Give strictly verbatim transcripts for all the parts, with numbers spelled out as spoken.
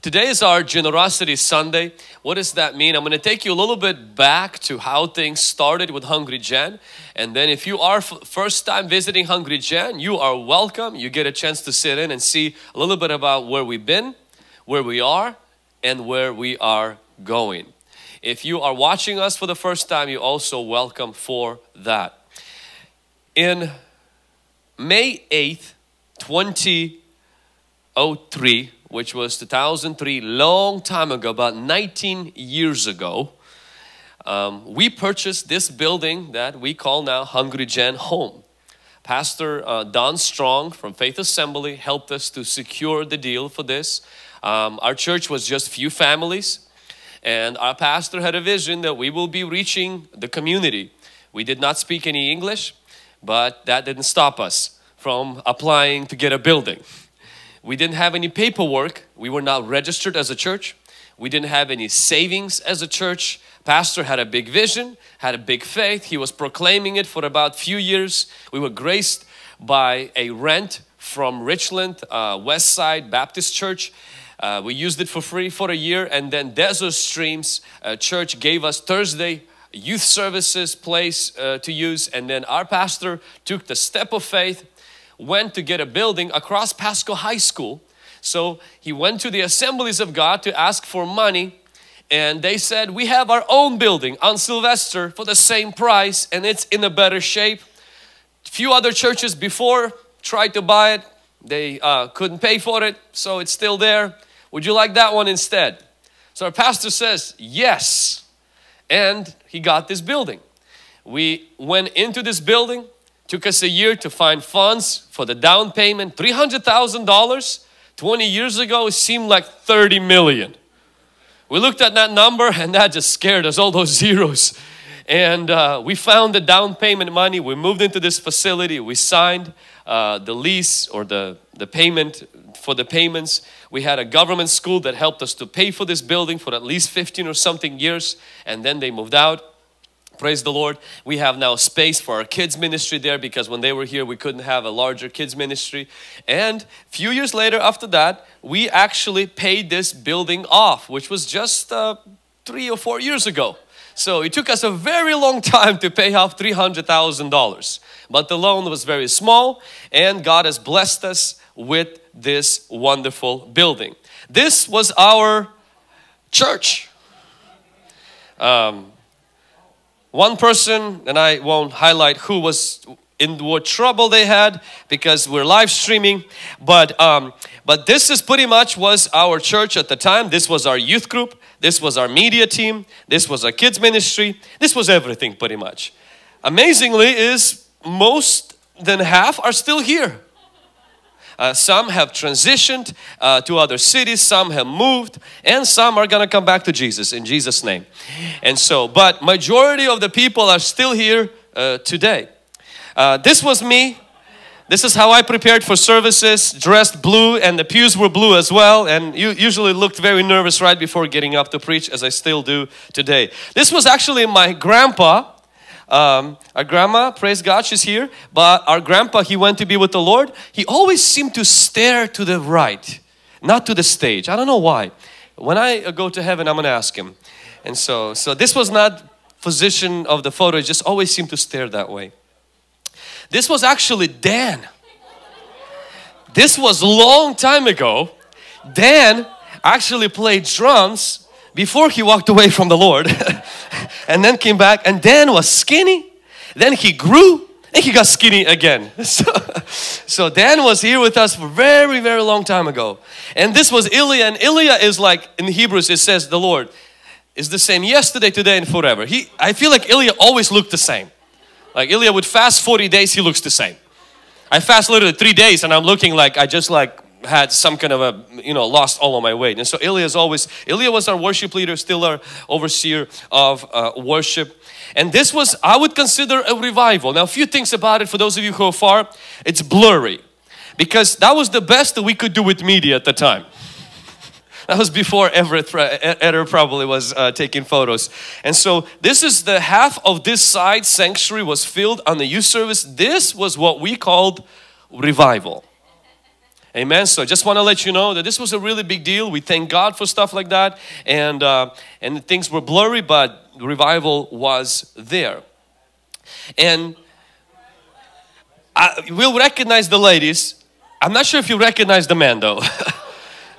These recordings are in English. Today is our Generosity Sunday. What does that mean? I'm going to take you a little bit back to how things started with Hungry Gen. And then if you are first time visiting Hungry Gen, you are welcome. You get a chance to sit in and see a little bit about where we've been, where we are, and where we are going. If you are watching us for the first time, you're also welcome for that. In May eighth, twenty oh three, which was two thousand three, long time ago, about nineteen years ago, um, we purchased this building that we call now Hungry Gen Home. Pastor uh, Don Strong from Faith Assembly helped us to secure the deal for this. Um, our church was just few families, and our pastor had a vision that we will be reaching the community. We did not speak any English, but that didn't stop us from applying to get a building. We didn't have any paperwork. We were not registered as a church. We didn't have any savings as a church. Pastor had a big vision, had a big faith. He was proclaiming it for about a few years. We were graced by a rent from Richland uh, Westside Baptist Church. Uh, we used it for free for a year, and then Desert Streams uh, Church gave us Thursday youth services place uh, to use, and then our pastor took the step of faith, went to get a building across Pasco High School. So he went to the Assemblies of God to ask for money, and they said, we have our own building on Sylvester for the same price, and it's in a better shape. Few other churches before tried to buy it. They uh, couldn't pay for it, so it's still there. Would you like that one instead? So our pastor says, yes. And he got this building. We went into this building. Took us a year to find funds for the down payment. three hundred thousand dollars. twenty years ago, it seemed like thirty million. We looked at that number and that just scared us, all those zeros. And uh, we found the down payment money. We moved into this facility. We signed uh, the lease or the, the payment for the payments. We had a government school that helped us to pay for this building for at least fifteen or something years. And then they moved out. Praise the Lord. We have now space for our kids ministry there, because when they were here, we couldn't have a larger kids ministry. And a few years later after that, we actually paid this building off, which was just uh, three or four years ago. So it took us a very long time to pay off three hundred thousand dollars. But the loan was very small, and God has blessed us with this wonderful building. This was our church. Um, one person, and I won't highlight who was in what trouble they had because we're live streaming, but um, but this is pretty much was our church at the time. This was our youth group. This was our media team. This was our kids ministry. This was everything pretty much. Amazingly is most than half are still here. Uh, some have transitioned uh, to other cities, some have moved, and some are going to come back to Jesus in Jesus' name. And so, but majority of the people are still here uh, today. Uh, this was me. This is how I prepared for services, dressed blue, and the pews were blue as well, and you usually looked very nervous right before getting up to preach, as I still do today. This was actually my grandpa. Um, our grandma, praise God, she's here, but our grandpa, he went to be with the Lord. He always seemed to stare to the right, not to the stage. I don't know why. When I go to heaven, I'm going to ask him. And so, so this was not position of the photo. It just always seemed to stare that way. This was actually Dan. This was a long time ago. Dan actually played drums before he walked away from the Lord and then came back, and Dan was skinny, then he grew, and he got skinny again. So, so Dan was here with us for very, very long time ago. And this was Ilya, and Ilya is like, in Hebrews it says the Lord is the same yesterday, today, and forever. He, I feel like Ilya always looked the same. Like Ilya would fast forty days, he looks the same. I fast literally three days and I'm looking like I just like had some kind of a, you know, lost all of my weight. And so Ilya is always, Ilya was our worship leader, still our overseer of uh, worship. And this was, I would consider a revival. Now a few things about it for those of you who are far, it's blurry. Because that was the best that we could do with media at the time. That was before Everett Eder probably was uh, taking photos. And so this is the half of this side sanctuary was filled on the youth service. This was what we called revival. Amen. So I just want to let you know that this was a really big deal. We thank God for stuff like that. And, uh, and things were blurry, but revival was there. And I, we'll recognize the ladies. I'm not sure if you recognize the man though.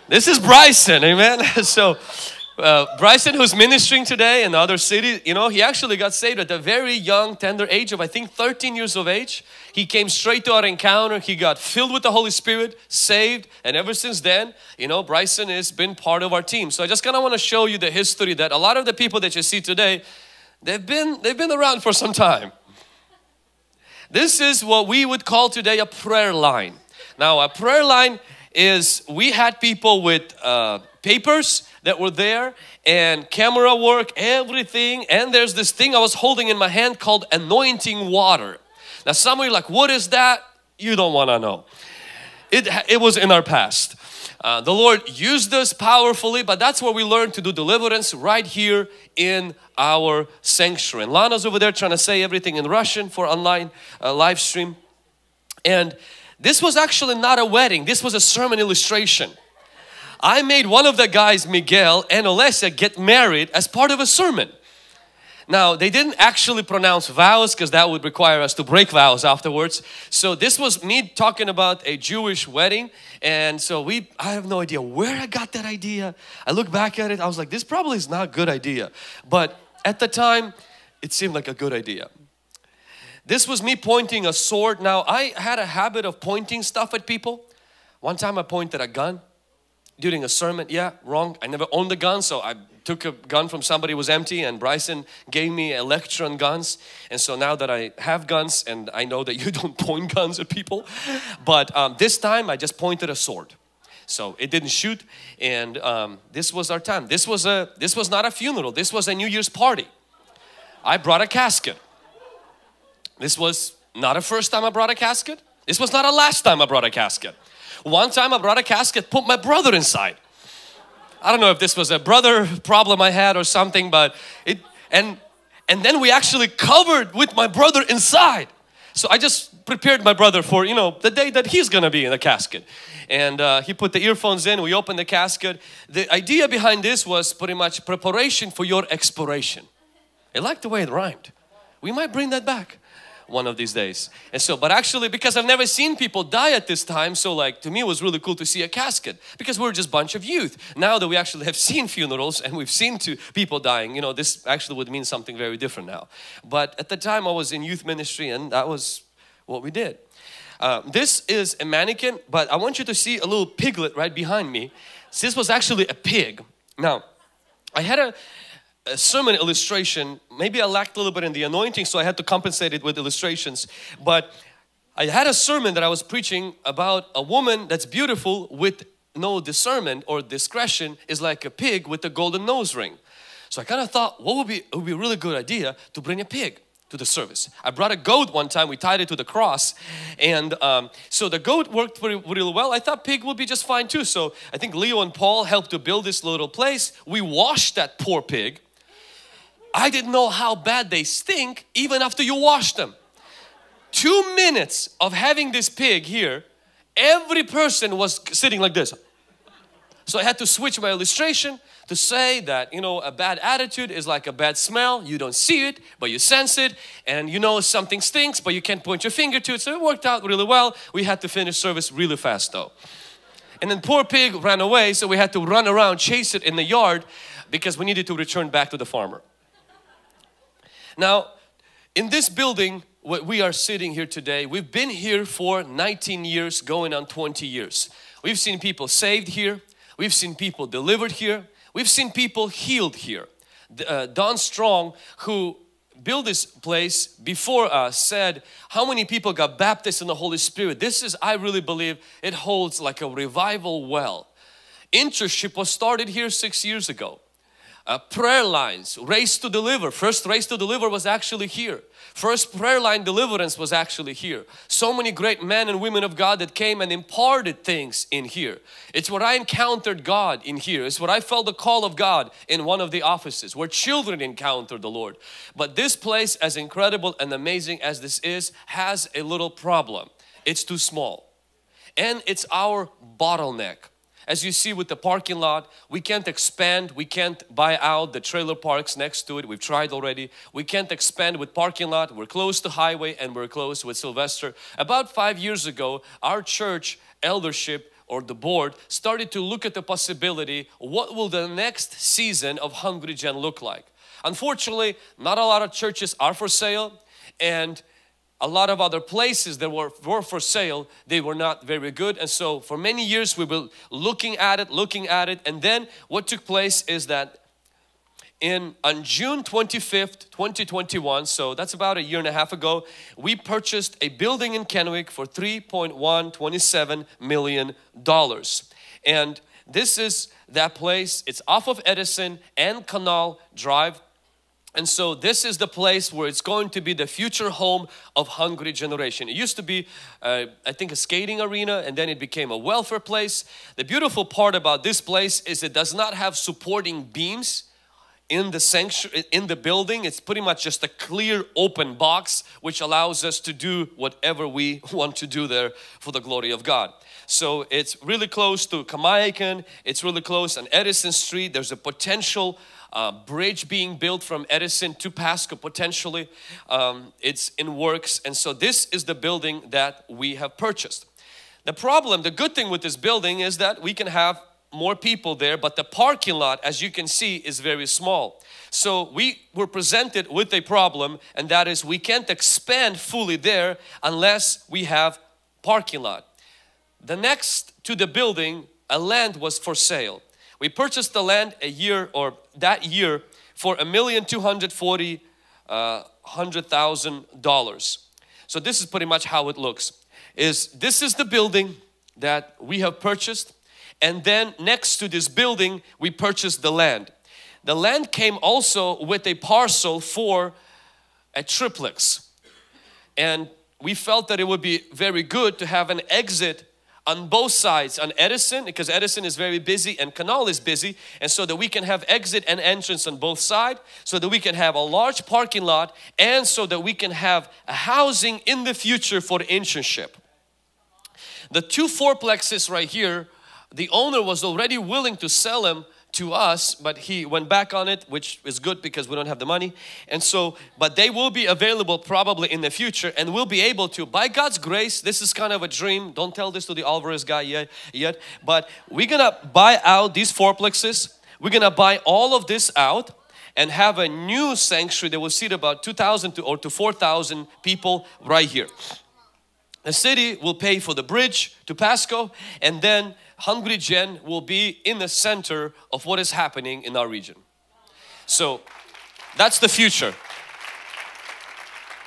This is Bryson. Amen. So uh, Bryson, who's ministering today in other cities, you know, he actually got saved at a very young, tender age of I think thirteen years of age. He came straight to our encounter. He got filled with the Holy Spirit, saved, and ever since then, you know, Bryson has been part of our team. So I just kind of want to show you the history that a lot of the people that you see today, they've been, they've been around for some time. This is what we would call today a prayer line. Now a prayer line is we had people with uh, papers that were there and camera work, everything. And there's this thing I was holding in my hand called anointing water. Now some of you are like, what is that? You don't want to know. It, it was in our past. Uh, the Lord used us powerfully, but that's where we learned to do deliverance right here in our sanctuary. And Lana's over there trying to say everything in Russian for online uh, live stream. And this was actually not a wedding. This was a sermon illustration. I made one of the guys, Miguel and Olesia, get married as part of a sermon. Now they didn't actually pronounce vows because that would require us to break vows afterwards. So this was me talking about a Jewish wedding, and so we, I have no idea where I got that idea. I look back at it, I was like, this probably is not a good idea. But at the time, it seemed like a good idea. This was me pointing a sword. Now I had a habit of pointing stuff at people. One time I pointed a gun during a sermon. Yeah, wrong. I never owned a gun, so I took a gun from somebody who was empty, and Bryson gave me a lecture on guns. And so now that I have guns, and I know that you don't point guns at people, but um, this time I just pointed a sword. So it didn't shoot, and um, this was our time. This was, a, this was not a funeral. This was a New Year's party. I brought a casket. This was not a first time I brought a casket. This was not a last time I brought a casket. One time I brought a casket, put my brother inside. I don't know if this was a brother problem I had or something, but it, and and then we actually covered with my brother inside. So I just prepared my brother for, you know, the day that he's gonna be in the casket. And uh, he put the earphones in, we opened the casket. The idea behind this was pretty much preparation for your expiration. I like the way it rhymed. We might bring that back one of these days. And so, but actually, because I've never seen people die at this time, so like to me it was really cool to see a casket, because we're just a bunch of youth. Now that we actually have seen funerals and we've seen two people dying, you know, this actually would mean something very different now. But at the time I was in youth ministry, and that was what we did. Uh, this is a mannequin, but I want you to see a little piglet right behind me. This was actually a pig. Now I had a A sermon illustration. Maybe I lacked a little bit in the anointing, so I had to compensate it with illustrations. But I had a sermon that I was preaching about a woman that's beautiful with no discernment or discretion is like a pig with a golden nose ring. So I kind of thought, what would be, it would be a really good idea to bring a pig to the service. I brought a goat one time, we tied it to the cross, and um, so the goat worked pretty, really well. I thought pig would be just fine too. So I think Leo and Paul helped to build this little place. We washed that poor pig. I didn't know how bad they stink even after you wash them. Two minutes of having this pig here, every person was sitting like this. So I had to switch my illustration to say that, you know, a bad attitude is like a bad smell. You don't see it, but you sense it, and you know something stinks, but you can't point your finger to it. So it worked out really well. We had to finish service really fast though. And then poor pig ran away, so we had to run around, chase it in the yard, because we needed to return back to the farmer. Now, in this building, what we are sitting here today, we've been here for nineteen years, going on twenty years. We've seen people saved here. We've seen people delivered here. We've seen people healed here. Uh, Don Strong, who built this place before us, said how many people got baptized in the Holy Spirit. This is, I really believe, it holds like a revival well. Internship was started here six years ago. Uh, prayer lines, race to deliver. First race to deliver was actually here. First prayer line deliverance was actually here. So many great men and women of God that came and imparted things in here. It's where I encountered God in here. It's where I felt the call of God in one of the offices, where children encountered the Lord. But this place, as incredible and amazing as this is, has a little problem. It's too small. and it's our bottleneck. As you see with the parking lot, we can't expand, we can't buy out the trailer parks next to it, we've tried already. We can't expand with parking lot, we're close to highway and we're close with Sylvester. About five years ago, our church eldership or the board started to look at the possibility, what will the next season of Hungry Gen look like? Unfortunately, not a lot of churches are for sale, and a lot of other places that were, were for sale, they were not very good. And so for many years we were looking at it, looking at it. And then what took place is that in on June twenty-fifth, twenty twenty-one, so that's about a year and a half ago, we purchased a building in Kennewick for three point one two seven million dollars. And this is that place. It's off of Edison and Canal Drive. And so this is the place where it's going to be the future home of Hungry Generation. It used to be, uh, I think, a skating arena, and then it became a welfare place. The beautiful part about this place is it does not have supporting beams in the sanctuary, in the building. It's pretty much just a clear open box, which allows us to do whatever we want to do there for the glory of God. So it's really close to Kamaiakan. It's really close on Edison Street. There's a potential Uh, bridge being built from Edison to Pasco potentially. Um, it's in works, and so this is the building that we have purchased. The problem, the good thing with this building is that we can have more people there, but the parking lot, as you can see, is very small. So we were presented with a problem, and that is we can't expand fully there unless we have parking lot. The next to the building, a land was for sale. We purchased the land a year or that year for a million two hundred forty hundred thousand dollars. So this is pretty much how it looks. Is this is the building that we have purchased, and then next to this building we purchased the land. The land came also with a parcel for a triplex, and we felt that it would be very good to have an exit on both sides, on Edison, because Edison is very busy and Canal is busy, and so that we can have exit and entrance on both sides, so that we can have a large parking lot, and so that we can have a housing in the future for internship. The two fourplexes right here, the owner was already willing to sell them to us, but he went back on it, which is good because we don't have the money. And so, but they will be available probably in the future, and we'll be able to, by God's grace, this is kind of a dream. Don't tell this to the Alvarez guy yet, yet but we're gonna buy out these fourplexes. We're gonna buy all of this out and have a new sanctuary that will seat about two thousand to or to four thousand people right here. The city will pay for the bridge to Pasco, and then Hungry Gen will be in the center of what is happening in our region. So that's the future.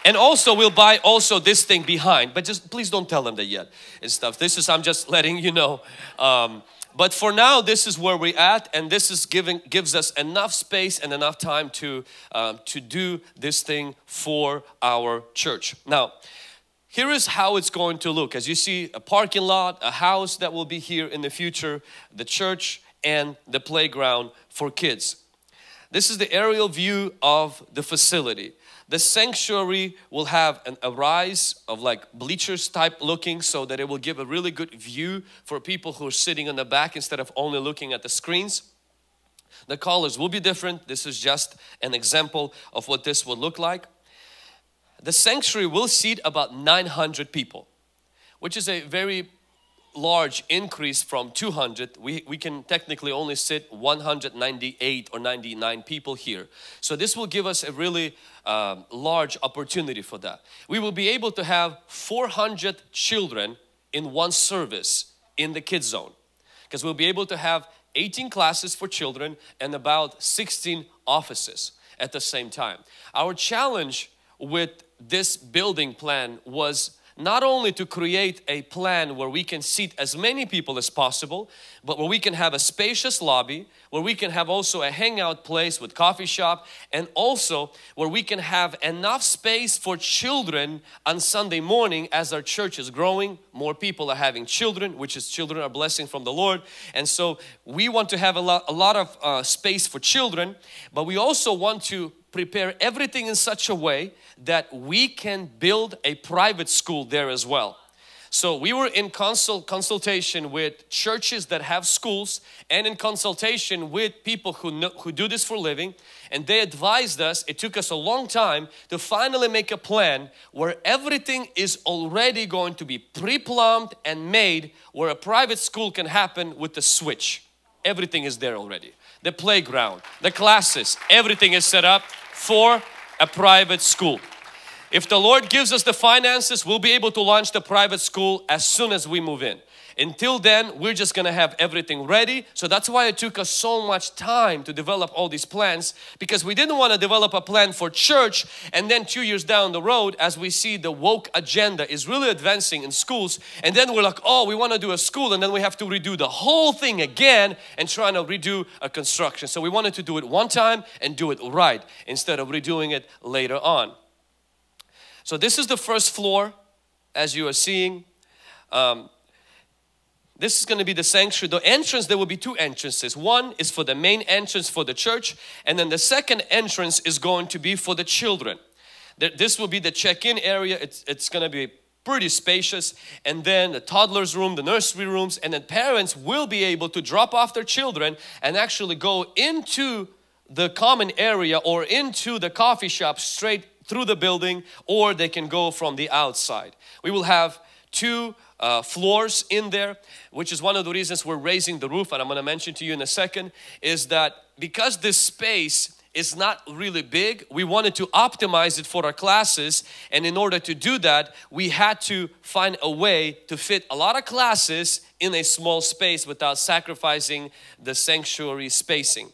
And also we'll buy also this thing behind, but just please don't tell them that yet and stuff. This is, I'm just letting you know. Um, but for now, this is where we're at, and this is giving gives us enough space and enough time to, um, to do this thing for our church. Now, here is how it's going to look. As you see, a parking lot, a house that will be here in the future, the church, and the playground for kids. This is the aerial view of the facility. The sanctuary will have an, a rise of like bleachers type looking, so that it will give a really good view for people who are sitting on the back instead of only looking at the screens. The colors will be different. This is just an example of what this would look like. The sanctuary will seat about nine hundred people, which is a very large increase from two hundred. We, we can technically only sit one hundred ninety-eight or ninety-nine people here. So this will give us a really um, large opportunity for that. We will be able to have four hundred children in one service in the kids zone, because we'll be able to have eighteen classes for children and about sixteen offices at the same time. Our challenge with this building plan was not only to create a plan where we can seat as many people as possible, but where we can have a spacious lobby, where we can have also a hangout place with coffee shop, and also where we can have enough space for children on Sunday morning. As our church is growing, more people are having children, which is children are a blessing from the Lord. And so we want to have a lot, a lot of uh, space for children, but we also want to prepare everything in such a way that we can build a private school there as well. So we were in consult consultation with churches that have schools and in consultation with people who know, who do this for a living, and they advised us. It took us a long time to finally make a plan where everything is already going to be pre-plumbed and made, where a private school can happen with the switch. Everything is there already. The playground, the classes, everything is set up for a private school. If the Lord gives us the finances, we'll be able to launch the private school as soon as we move in. Until then, we're just going to have everything ready. So that's why it took us so much time to develop all these plans, because we didn't want to develop a plan for church and then two years down the road, as we see the woke agenda is really advancing in schools, and then we're like, oh, we want to do a school, and then we have to redo the whole thing again and trying to redo a construction. So we wanted to do it one time and do it right instead of redoing it later on. So this is the first floor, as you are seeing. Um, This is going to be the sanctuary. The entrance, there will be two entrances. One is for the main entrance for the church, and then the second entrance is going to be for the children. This will be the check-in area. It's, it's going to be pretty spacious. And then the toddlers room, the nursery rooms, and then parents will be able to drop off their children and actually go into the common area or into the coffee shop straight through the building, or they can go from the outside. We will have two Uh, floors in there, which is one of the reasons we're raising the roof, and I'm going to mention to you in a second, is that because this space is not really big, we wanted to optimize it for our classes, and in order to do that, we had to find a way to fit a lot of classes in a small space without sacrificing the sanctuary spacing.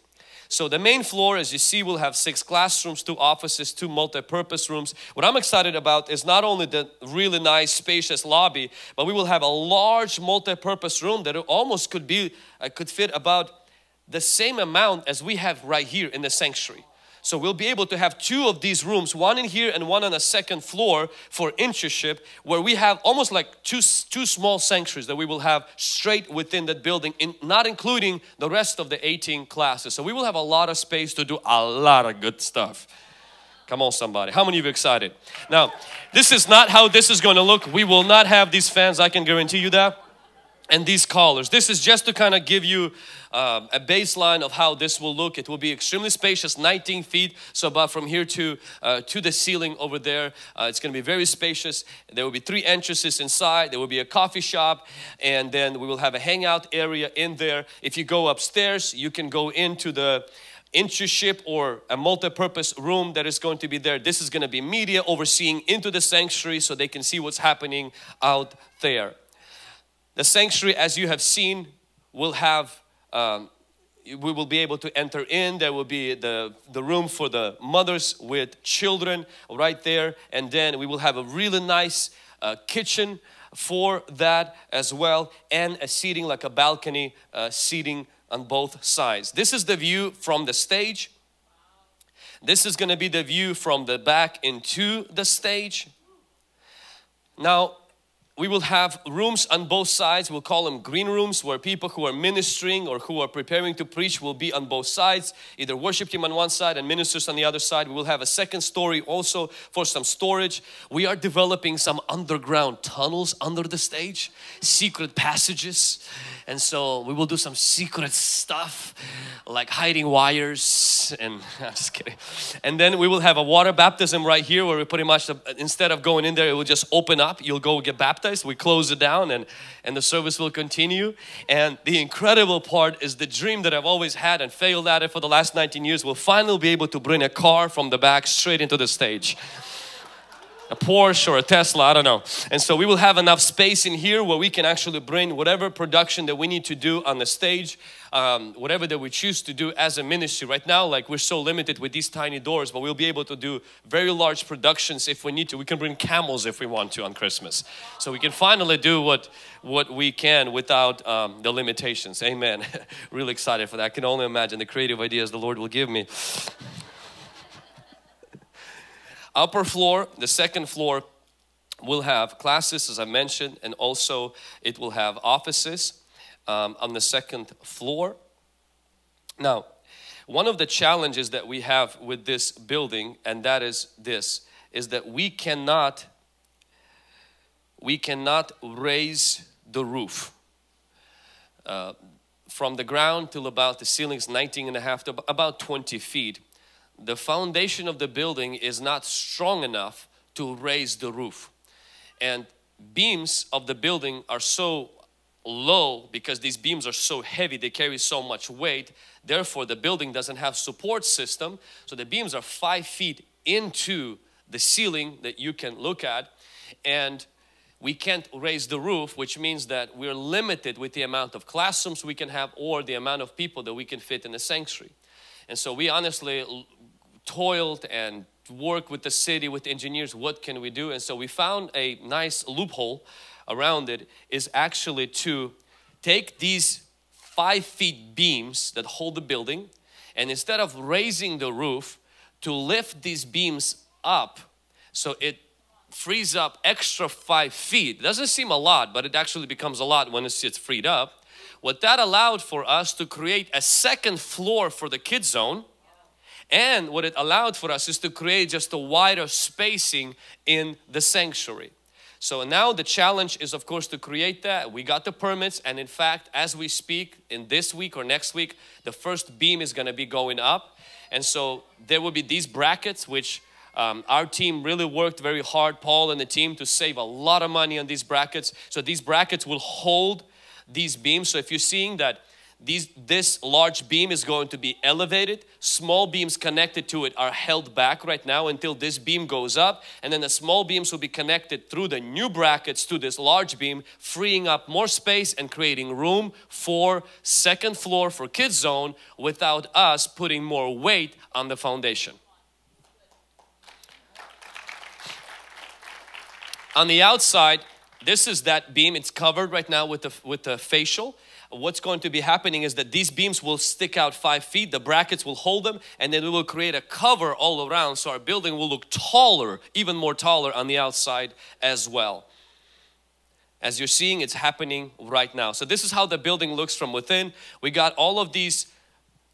So the main floor, as you see, will have six classrooms, two offices, two multi-purpose rooms. What I'm excited about is not only the really nice spacious lobby, but we will have a large multi-purpose room that almost could be, uh, could fit about the same amount as we have right here in the sanctuary. So we'll be able to have two of these rooms, one in here and one on the second floor for internship, where we have almost like two, two small sanctuaries that we will have straight within that building, in, not including the rest of the eighteen classes. So we will have a lot of space to do a lot of good stuff. Come on, somebody. How many of you are excited? Now, this is not how this is going to look. We will not have these fans, I can guarantee you that. And these collars. This is just to kind of give you uh, a baseline of how this will look. It will be extremely spacious, nineteen feet. So about from here to uh, to the ceiling over there, uh, it's going to be very spacious. There will be three entrances inside. There will be a coffee shop, and then we will have a hangout area in there. If you go upstairs, you can go into the internship or a multi-purpose room that is going to be there. This is going to be media overseeing into the sanctuary, so they can see what's happening out there. The sanctuary, as you have seen, will have, um, we will be able to enter in. There will be the, the room for the mothers with children right there. And then we will have a really nice uh, kitchen for that as well, and a seating like a balcony uh, seating on both sides. This is the view from the stage. This is going to be the view from the back into the stage. Now, we will have rooms on both sides. We'll call them green rooms, where people who are ministering or who are preparing to preach will be on both sides, either worship team on one side and ministers on the other side. We will have a second story also for some storage. We are developing some underground tunnels under the stage, secret passages. And so we will do some secret stuff like hiding wires and I'm just kidding. And then we will have a water baptism right here, where we pretty much, instead of going in there, it will just open up. You'll go get baptized. We close it down, and and the service will continue. And the incredible part is the dream that I've always had and failed at it for the last nineteen years. We'll finally be able to bring a car from the back straight into the stage. A Porsche or a Tesla, I don't know. And so we will have enough space in here where we can actually bring whatever production that we need to do on the stage, um, whatever that we choose to do as a ministry. Right now, like, we're so limited with these tiny doors, but we'll be able to do very large productions if we need to. We can bring camels if we want to on Christmas. So we can finally do what, what we can without um, the limitations. Amen. Really excited for that. I can only imagine the creative ideas the Lord will give me. Upper floor, the second floor, will have classes, as I mentioned, and also it will have offices um, on the second floor. Now, one of the challenges that we have with this building, and that is this, is that we cannot we cannot raise the roof. Uh, from the ground till about the ceilings, nineteen and a half to about twenty feet, the foundation of the building is not strong enough to raise the roof. And beams of the building are so low, because these beams are so heavy, they carry so much weight. Therefore, the building doesn't have support system. So the beams are five feet into the ceiling that you can look at, and we can't raise the roof, which means that we're limited with the amount of classrooms we can have or the amount of people that we can fit in the sanctuary. And so we honestly toiled and worked with the city, with the engineers, what can we do? And so we found a nice loophole around it, is actually to take these five feet beams that hold the building, and instead of raising the roof, to lift these beams up so it frees up extra five feet. It doesn't seem a lot, but it actually becomes a lot when it's freed up. What that allowed for us to create a second floor for the kids zone, and what it allowed for us is to create just a wider spacing in the sanctuary. So now the challenge is, of course, to create that. We got the permits, and in fact, as we speak, in this week or next week, the first beam is going to be going up. And so there will be these brackets, which um, our team really worked very hard, Paul and the team, to save a lot of money on these brackets. So these brackets will hold these beams. So if you're seeing that these, this large beam is going to be elevated, small beams connected to it are held back right now until this beam goes up, and then the small beams will be connected through the new brackets to this large beam, freeing up more space and creating room for second floor for kids zone without us putting more weight on the foundation. On the outside, this is that beam. It's covered right now with the, with the fascia. What's going to be happening is that these beams will stick out five feet, the brackets will hold them, and then we will create a cover all around, so our building will look taller, even more taller on the outside as well. As you're seeing, it's happening right now. So this is how the building looks from within. We got all of these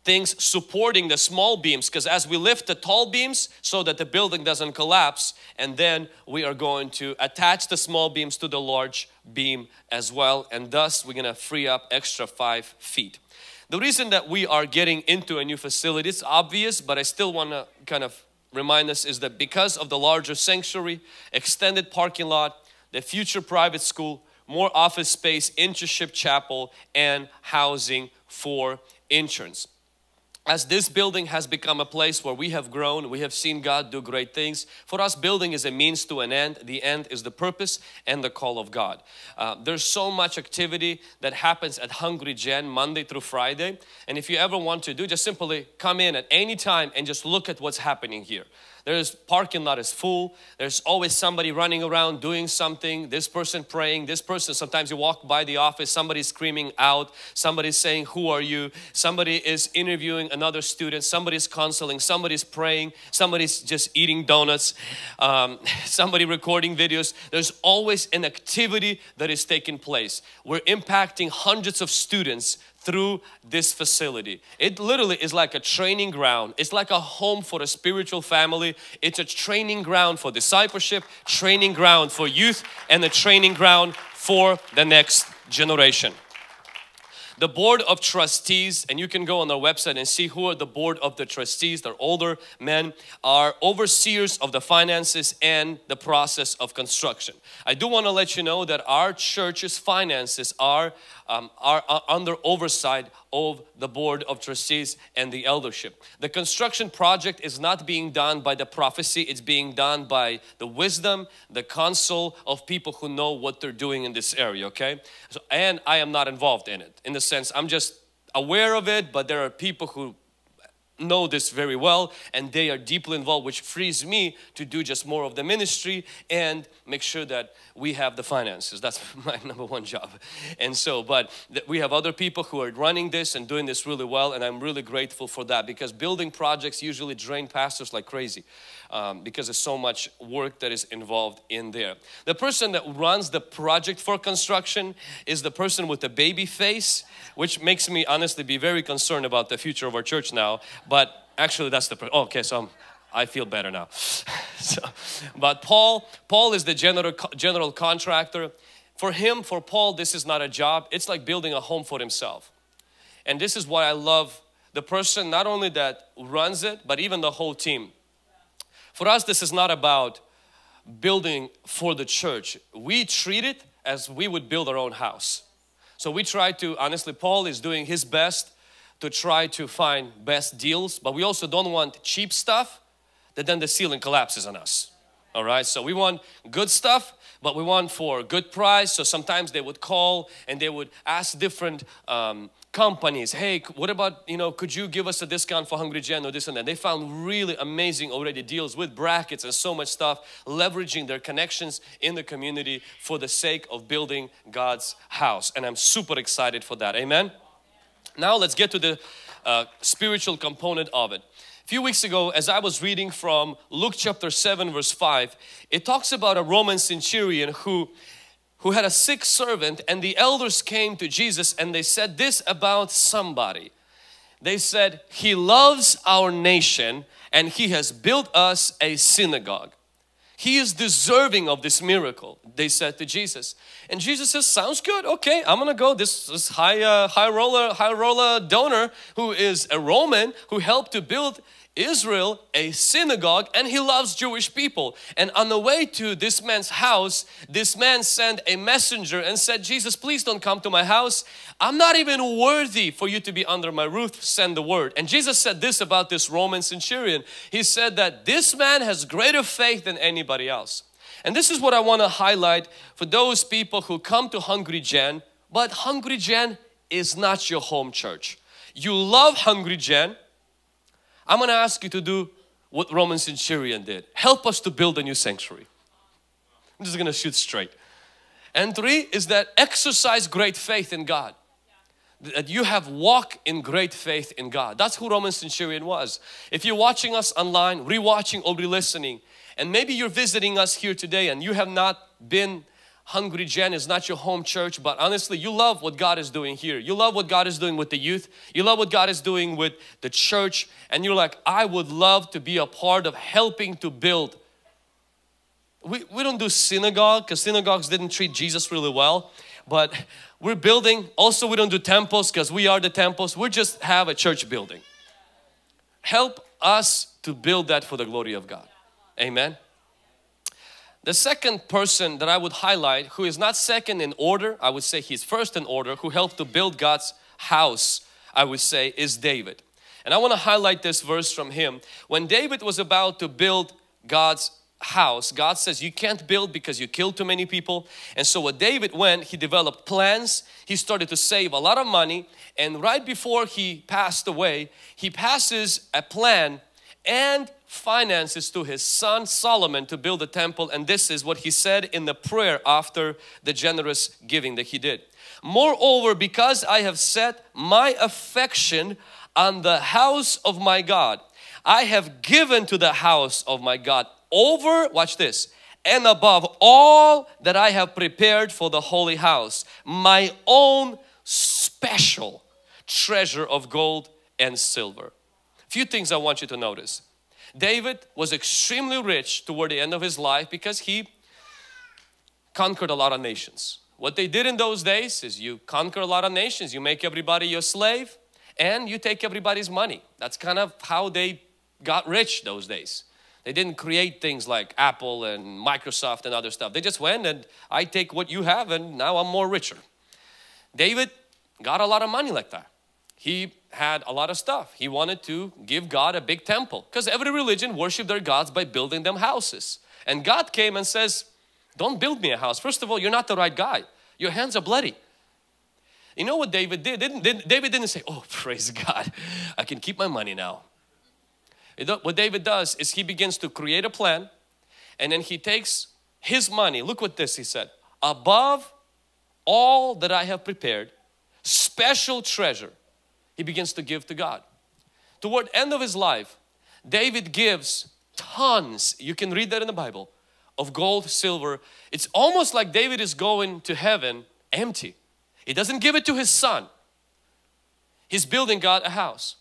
things supporting the small beams, because as we lift the tall beams so that the building doesn't collapse, and then we are going to attach the small beams to the large beam as well, and thus we're going to free up extra five feet. The reason that we are getting into a new facility, it's obvious, but I still want to kind of remind us, is that because of the larger sanctuary, extended parking lot, the future private school, more office space, internship chapel, and housing for interns. As this building has become a place where we have grown, we have seen God do great things. For us, building is a means to an end. The end is the purpose and the call of God. Uh, there's so much activity that happens at Hungry Gen Monday through Friday. And if you ever want to do, just simply come in at any time and just look at what's happening here. There's parking lot is full. There's always somebody running around doing something. This person praying. This person, sometimes you walk by the office, somebody's screaming out. Somebody's saying, who are you? Somebody is interviewing another student. Somebody's counseling. Somebody's praying. Somebody's just eating donuts. Um, somebody recording videos. There's always an activity that is taking place. We're impacting hundreds of students through this facility. It literally is like a training ground. It's like a home for a spiritual family. It's a training ground for discipleship, training ground for youth, and a training ground for the next generation. The board of trustees, and you can go on our website and see who are the board of the trustees. They're older men, are overseers of the finances and the process of construction. I do want to let you know that our church's finances are, um, are, are under oversight of the board of trustees and the eldership. The construction project is not being done by the prophecy. It's being done by the wisdom, the counsel of people who know what they're doing in this area, okay? So, and I am not involved in it. In the sense, I'm just aware of it, but there are people who know this very well, and they are deeply involved, which frees me to do just more of the ministry and make sure that we have the finances. That's my number one job. And so, but we have other people who are running this and doing this really well, and I'm really grateful for that, because building projects usually drain pastors like crazy um, because there's so much work that is involved in there. The person that runs the project for construction is the person with the baby face, which makes me honestly be very concerned about the future of our church now. But actually, that's the, okay, so I'm, I feel better now. So, but Paul, Paul is the general, general contractor. For him, for Paul, this is not a job. It's like building a home for himself. And this is why I love the person not only that runs it, but even the whole team. For us, this is not about building for the church. We treat it as we would build our own house. So we try to, honestly, Paul is doing his best to try to find best deals, but we also don't want cheap stuff that then the ceiling collapses on us. All right, so we want good stuff, but we want for a good price. So sometimes they would call and they would ask different um, companies, hey, what about, you know, could you give us a discount for Hungry Gen or this and that? They found really amazing already deals with brackets and so much stuff, leveraging their connections in the community for the sake of building God's house. And I'm super excited for that. Amen. Now let's get to the uh, spiritual component of it. A few weeks ago, as I was reading from Luke chapter seven verse five, it talks about a Roman centurion who, who had a sick servant, and the elders came to Jesus and they said this about somebody. They said, he loves our nation and he has built us a synagogue. He is deserving of this miracle, they said to Jesus. And Jesus says, sounds good, okay, I'm gonna go. This is high, uh, high roller, high roller donor who is a Roman who helped to build Israel a synagogue, and he loves Jewish people. And on the way to this man's house, this man sent a messenger and said, Jesus, please don't come to my house. I'm not even worthy for you to be under my roof. Send the word. And Jesus said this about this Roman centurion. He said that this man has greater faith than anybody else. And this is what I want to highlight for those people who come to Hungry Gen, but Hungry Gen is not your home church. You love Hungry Gen. I'm going to ask you to do what Roman centurion did. Help us to build a new sanctuary. I'm just going to shoot straight. And three is that exercise great faith in God. That you have walk in great faith in God. That's who Roman centurion was. If you're watching us online, rewatching or re-listening, and maybe you're visiting us here today and you have not been Hungry Gen is not your home church, but honestly, you love what God is doing here. You love what God is doing with the youth. You love what God is doing with the church. And you're like, I would love to be a part of helping to build. We, we don't do synagogue because synagogues didn't treat Jesus really well. But we're building. Also, we don't do temples because we are the temples. We just have a church building. Help us to build that for the glory of God. Amen. The second person that I would highlight, who is not second in order, I would say he's first in order, who helped to build God's house, I would say, is David. And I want to highlight this verse from him. When David was about to build God's house, God says, you can't build because you killed too many people. And so what David went, he developed plans. He started to save a lot of money. And right before he passed away, he passes a plan and finances to his son Solomon to build a temple. And this is what he said in the prayer after the generous giving that he did. Moreover, because I have set my affection on the house of my God, I have given to the house of my God over, watch this, and above all that I have prepared for the holy house, my own special treasure of gold and silver. Few things I want you to notice. David was extremely rich toward the end of his life because he conquered a lot of nations. What they did in those days is you conquer a lot of nations, you make everybody your slave, and you take everybody's money. That's kind of how they got rich those days. They didn't create things like Apple and Microsoft and other stuff. They just went and I take what you have and now I'm more richer. David got a lot of money like that. He had a lot of stuff. He wanted to give God a big temple because every religion worshiped their gods by building them houses. And God came and says, don't build me a house. First of all, you're not the right guy. Your hands are bloody. You know what David did? Didn't, didn't, David didn't say, oh, praise God, I can keep my money now. What David does is he begins to create a plan, and then he takes his money. Look what this, he said, above all that I have prepared, special treasure. He begins to give to God. Toward the end of his life, David gives tons, you can read that in the Bible, of gold, silver. It's almost like David is going to heaven empty. He doesn't give it to his son. He's building God a house.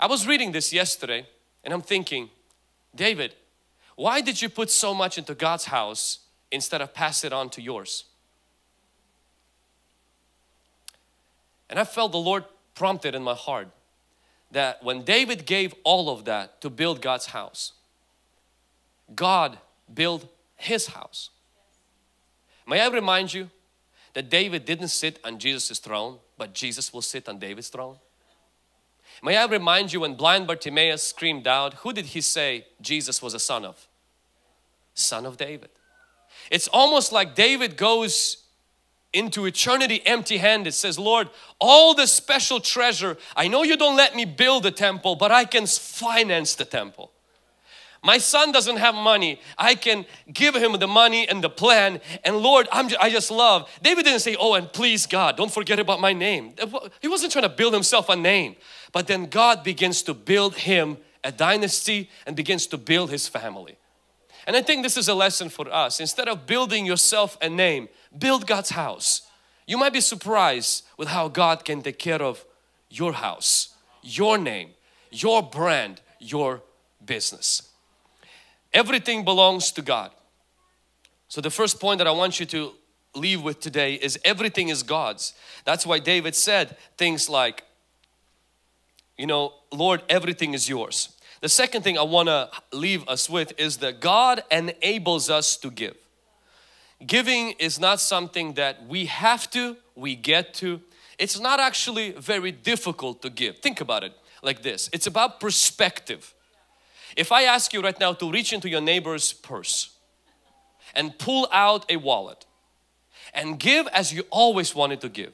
I was reading this yesterday and I'm thinking, David, why did you put so much into God's house instead of pass it on to yours? And I felt the Lord prompted in my heart that when David gave all of that to build God's house, God built his house. May I remind you that David didn't sit on Jesus' throne, but Jesus will sit on David's throne. May I remind you, when blind Bartimaeus screamed out, who did he say Jesus was a son of? Son of David. It's almost like David goes into eternity empty-handed, says, Lord, all the special treasure, I know you don't let me build the temple, but I can finance the temple. My son doesn't have money. I can give him the money and the plan. And Lord, I'm just, I just love. David didn't say, oh, and please God, don't forget about my name. He wasn't trying to build himself a name. But then God begins to build him a dynasty and begins to build his family. And I think this is a lesson for us. Instead of building yourself a name, build God's house. You might be surprised with how God can take care of your house, your name, your brand, your business. Everything belongs to God. So the first point that I want you to leave with today is everything is God's. That's why David said things like, you know, Lord, everything is yours. The second thing I want to leave us with is that God enables us to give. Giving is not something that we have to, we get to. It's not actually very difficult to give. Think about it like this. It's about perspective. If I ask you right now to reach into your neighbor's purse and pull out a wallet and give as you always wanted to give,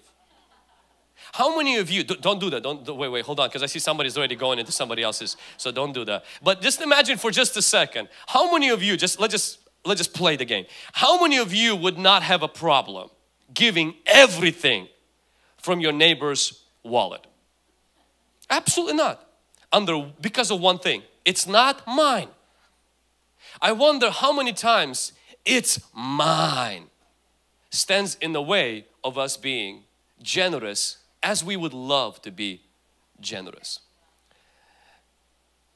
how many of you, don't do that, don't, wait, wait, hold on, because I see somebody's already going into somebody else's, so don't do that. But just imagine for just a second, how many of you, just let's just, let's just play the game. How many of you would not have a problem giving everything from your neighbor's wallet? Absolutely not. Under, because of one thing. It's not mine. I wonder how many times it's mine stands in the way of us being generous as we would love to be generous.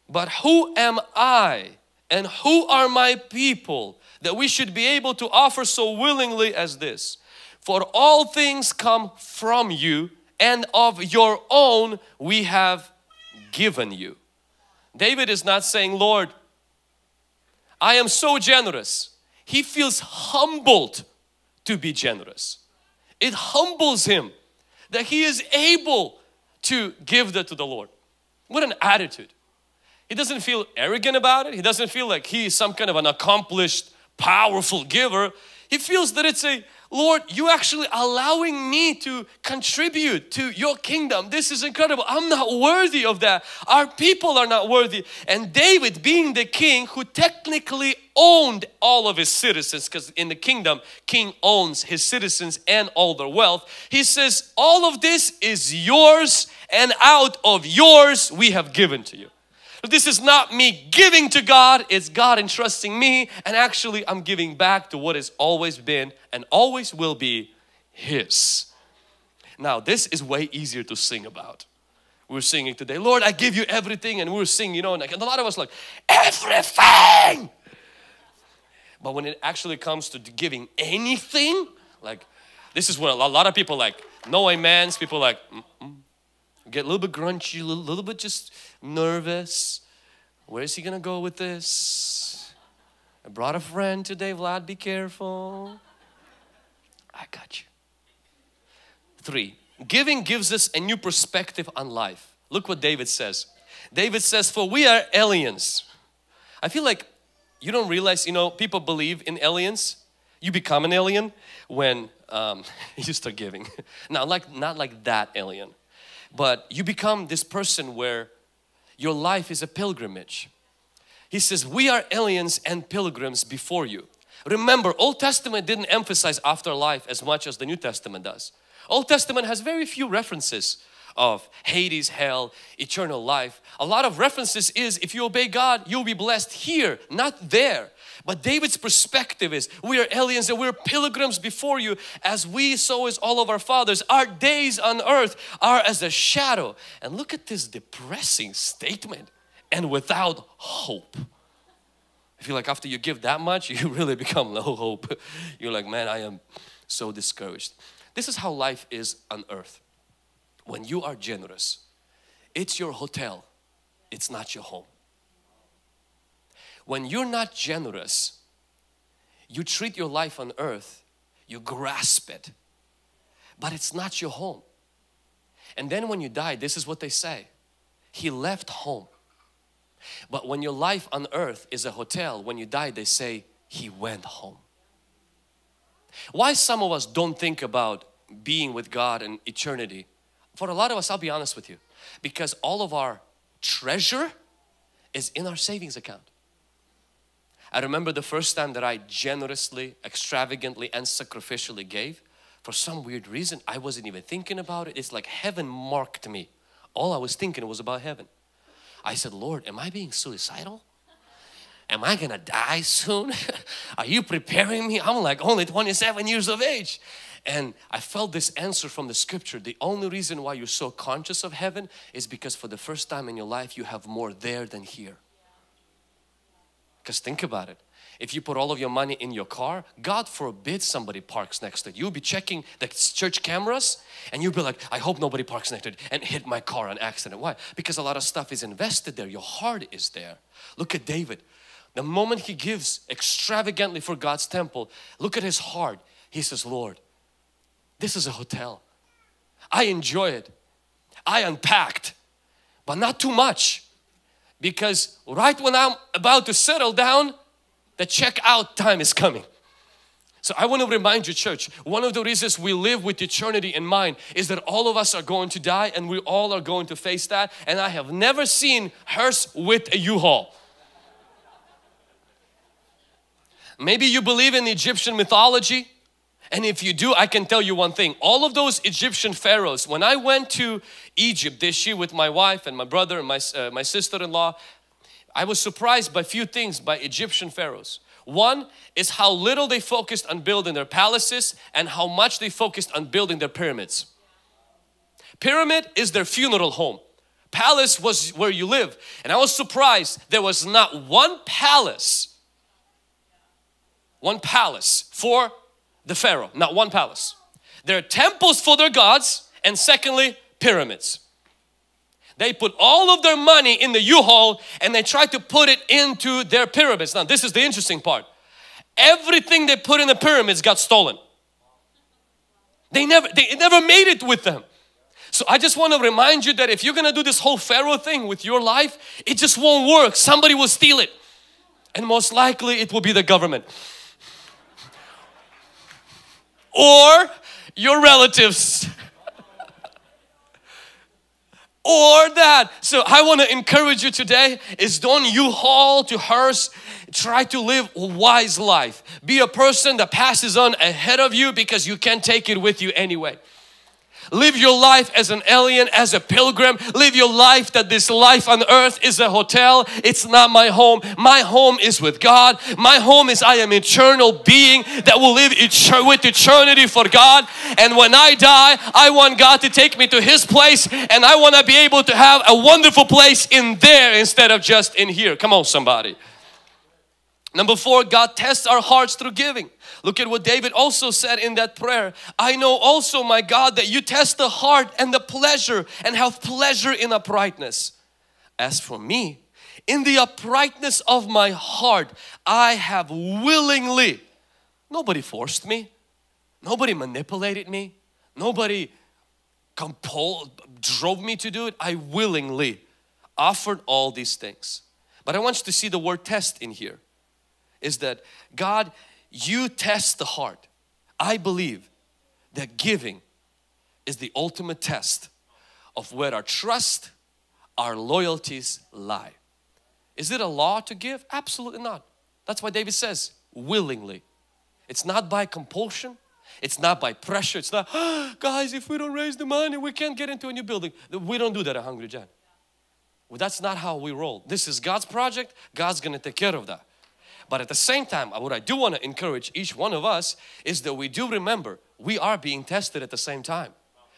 But who am I and who are my people that we should be able to offer so willingly as this? For all things come from you, and of your own we have given you. David is not saying, Lord, I am so generous. He feels humbled to be generous. It humbles him that he is able to give that to the Lord. What an attitude. He doesn't feel arrogant about it. He doesn't feel like he is some kind of an accomplished, powerful giver. He feels that it's a, Lord, you actually allowing me to contribute to your kingdom. This is incredible. I'm not worthy of that. Our people are not worthy. And David, being the king who technically owned all of his citizens, because in the kingdom, king owns his citizens and all their wealth. He says, all of this is yours, and out of yours we have given to you. This is not me giving to God, it's God entrusting me, and actually I'm giving back to what has always been and always will be His. Now this is way easier to sing about. We're singing today, Lord, I give you everything, and we're singing, you know, and a lot of us like, everything! But when it actually comes to giving anything, like, this is what a lot of people like, no amens, people like, mm-mm. Get a little bit grunchy, a little, little bit just nervous. Where is he gonna go with this? I brought a friend today, Vlad, be careful. I got you. Three, giving gives us a new perspective on life. Look what David says. David says, for we are aliens. I feel like you don't realize, you know, people believe in aliens. You become an alien when um, you start giving. Not like, not like that alien. But you become this person where your life is a pilgrimage. He says, we are aliens and pilgrims before you. Remember, Old Testament didn't emphasize afterlife as much as the New Testament does. Old Testament has very few references of Hades, hell, eternal life. A lot of references is, if you obey God, you'll be blessed here, not there. But David's perspective is, we are aliens and we're pilgrims before you. As we, so is all of our fathers. Our days on earth are as a shadow. And look at this depressing statement. And without hope. I feel like after you give that much, you really become low hope. You're like, man, I am so discouraged. This is how life is on earth. When you are generous, it's your hotel, it's not your home. When you're not generous, you treat your life on earth, you grasp it, but it's not your home. And then when you die, this is what they say, he left home. But when your life on earth is a hotel, when you die, they say, he went home. Why some of us don't think about being with God in eternity? For a lot of us, I'll be honest with you, because all of our treasure is in our savings account. I remember the first time that I generously, extravagantly, and sacrificially gave. For some weird reason, I wasn't even thinking about it. It's like heaven marked me. All I was thinking was about heaven. I said, Lord, am I being suicidal? Am I gonna die soon? Are you preparing me? I'm like only twenty-seven years of age. And I felt this answer from the scripture. The only reason why you're so conscious of heaven is because for the first time in your life, you have more there than here. Because think about it. If you put all of your money in your car, God forbid somebody parks next to it. You'll be checking the church cameras and you'll be like, I hope nobody parks next to it and hit my car on accident. Why? Because a lot of stuff is invested there. Your heart is there. Look at David. The moment he gives extravagantly for God's temple, look at his heart. He says, Lord, this is a hotel. I enjoy it. I unpacked, but not too much. Because right when I'm about to settle down, the checkout time is coming. So I want to remind you, church, one of the reasons we live with eternity in mind is that all of us are going to die and we all are going to face that. And I have never seen hearse with a U-Haul. Maybe you believe in Egyptian mythology. And if you do, I can tell you one thing. All of those Egyptian pharaohs, when I went to Egypt this year with my wife and my brother and my, uh, my sister-in-law, I was surprised by a few things by Egyptian pharaohs. One is how little they focused on building their palaces and how much they focused on building their pyramids. Pyramid is their funeral home. Palace was where you live. And I was surprised there was not one palace, one palace for the Pharaoh, not one palace. There are temples for their gods, and secondly, pyramids. They put all of their money in the U-Haul and they try to put it into their pyramids. Now, this is the interesting part. Everything they put in the pyramids got stolen. They never, they never made it with them. So I just want to remind you that if you're going to do this whole Pharaoh thing with your life, it just won't work. Somebody will steal it. And most likely it will be the government. Or your relatives. Or that. So I want to encourage you today is don't you haul to hearse. Try to live a wise life. Be a person that passes on ahead of you because you can't take it with you anyway. Live your life as an alien, as a pilgrim. Live your life that this life on earth is a hotel. It's not my home. My home is with God. My home is I am eternal being that will live with eternity for God. And when I die, I want God to take me to His place. And I want to be able to have a wonderful place in there instead of just in here. Come on, somebody. Number four, God tests our hearts through giving. Look at what David also said in that prayer. I know also, my God, that you test the heart and the pleasure and have pleasure in uprightness. As for me, in the uprightness of my heart, I have willingly, nobody forced me, nobody manipulated me, nobody compelled, drove me to do it. I willingly offered all these things. But I want you to see the word test in here. Is that God, you test the heart. I believe that giving is the ultimate test of where our trust, our loyalties lie. Is it a law to give? Absolutely not. That's why David says willingly. It's not by compulsion. It's not by pressure. It's not, oh, guys, if we don't raise the money, we can't get into a new building. We don't do that at Hungry Gen. Well, that's not how we roll. This is God's project. God's going to take care of that. But at the same time, what I do want to encourage each one of us is that we do remember we are being tested at the same time.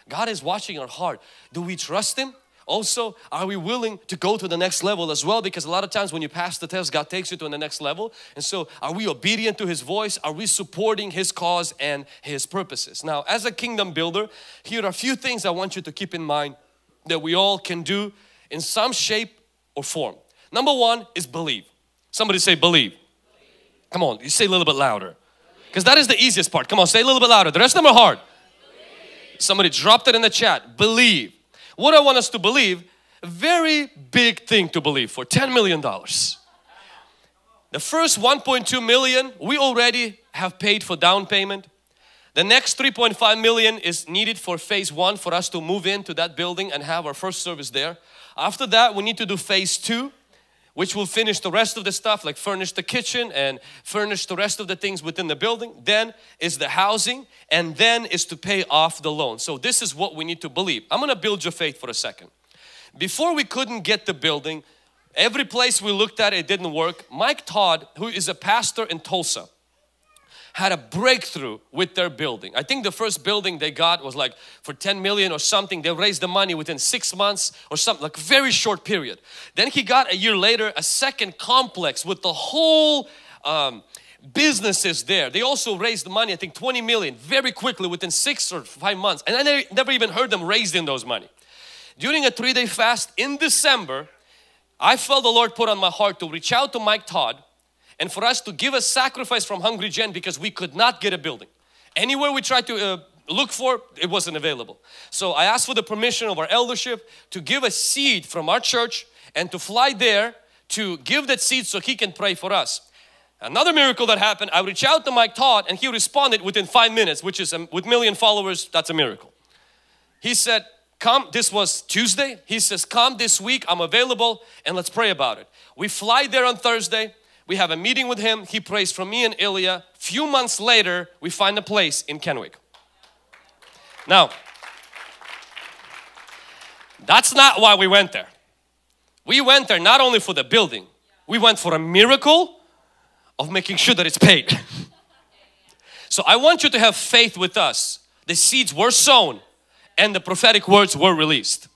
God is watching our heart. Do we trust Him Also, are we willing to go to the next level as well? Because a lot of times when you pass the test, God takes you to the next level. And so are we obedient to His voice? Are we supporting His cause and His purposes? Now, as a kingdom builder, here are a few things I want you to keep in mind that we all can do in some shape or form. Number one is believe. Somebody say believe. Believe. Come on, you say a little bit louder. Because that is the easiest part. Come on, say a little bit louder. The rest of them are hard. Believe. Somebody dropped it in the chat. Believe. What I want us to believe, a very big thing to believe for ten million dollars. The first one point two million dollars we already have paid for down payment. The next three point five million dollars is needed for phase one for us to move into that building and have our first service there. After that, we need to do phase two, which will finish the rest of the stuff, like furnish the kitchen and furnish the rest of the things within the building. Then is the housing, and then is to pay off the loan. So this is what we need to believe. I'm going to build your faith for a second. Before we couldn't get the building, every place we looked at, it didn't work. Mike Todd, who is a pastor in Tulsa, had a breakthrough with their building. I think the first building they got was like for ten million or something. They raised the money within six months or something, like very short period. Then he got a year later a second complex with the whole um, businesses there. They also raised money, I think twenty million, very quickly within six or five months. And I never even heard them raising those money. During a three-day fast in December, I felt the Lord put on my heart to reach out to Mike Todd and for us to give a sacrifice from Hungry Gen because we could not get a building. Anywhere we tried to uh, look for, it wasn't available. So I asked for the permission of our eldership to give a seed from our church and to fly there to give that seed so he can pray for us. Another miracle that happened, I reached out to Mike Todd and he responded within five minutes, which is um, with million followers, that's a miracle. He said, come, this was Tuesday. He says, come this week, I'm available and let's pray about it. We fly there on Thursday. We have a meeting with him. He prays for me and Ilya. Few months later, we find a place in Kennewick. Now, that's not why we went there. We went there not only for the building. We went for a miracle of making sure that it's paid. So I want you to have faith with us. The seeds were sown and the prophetic words were released.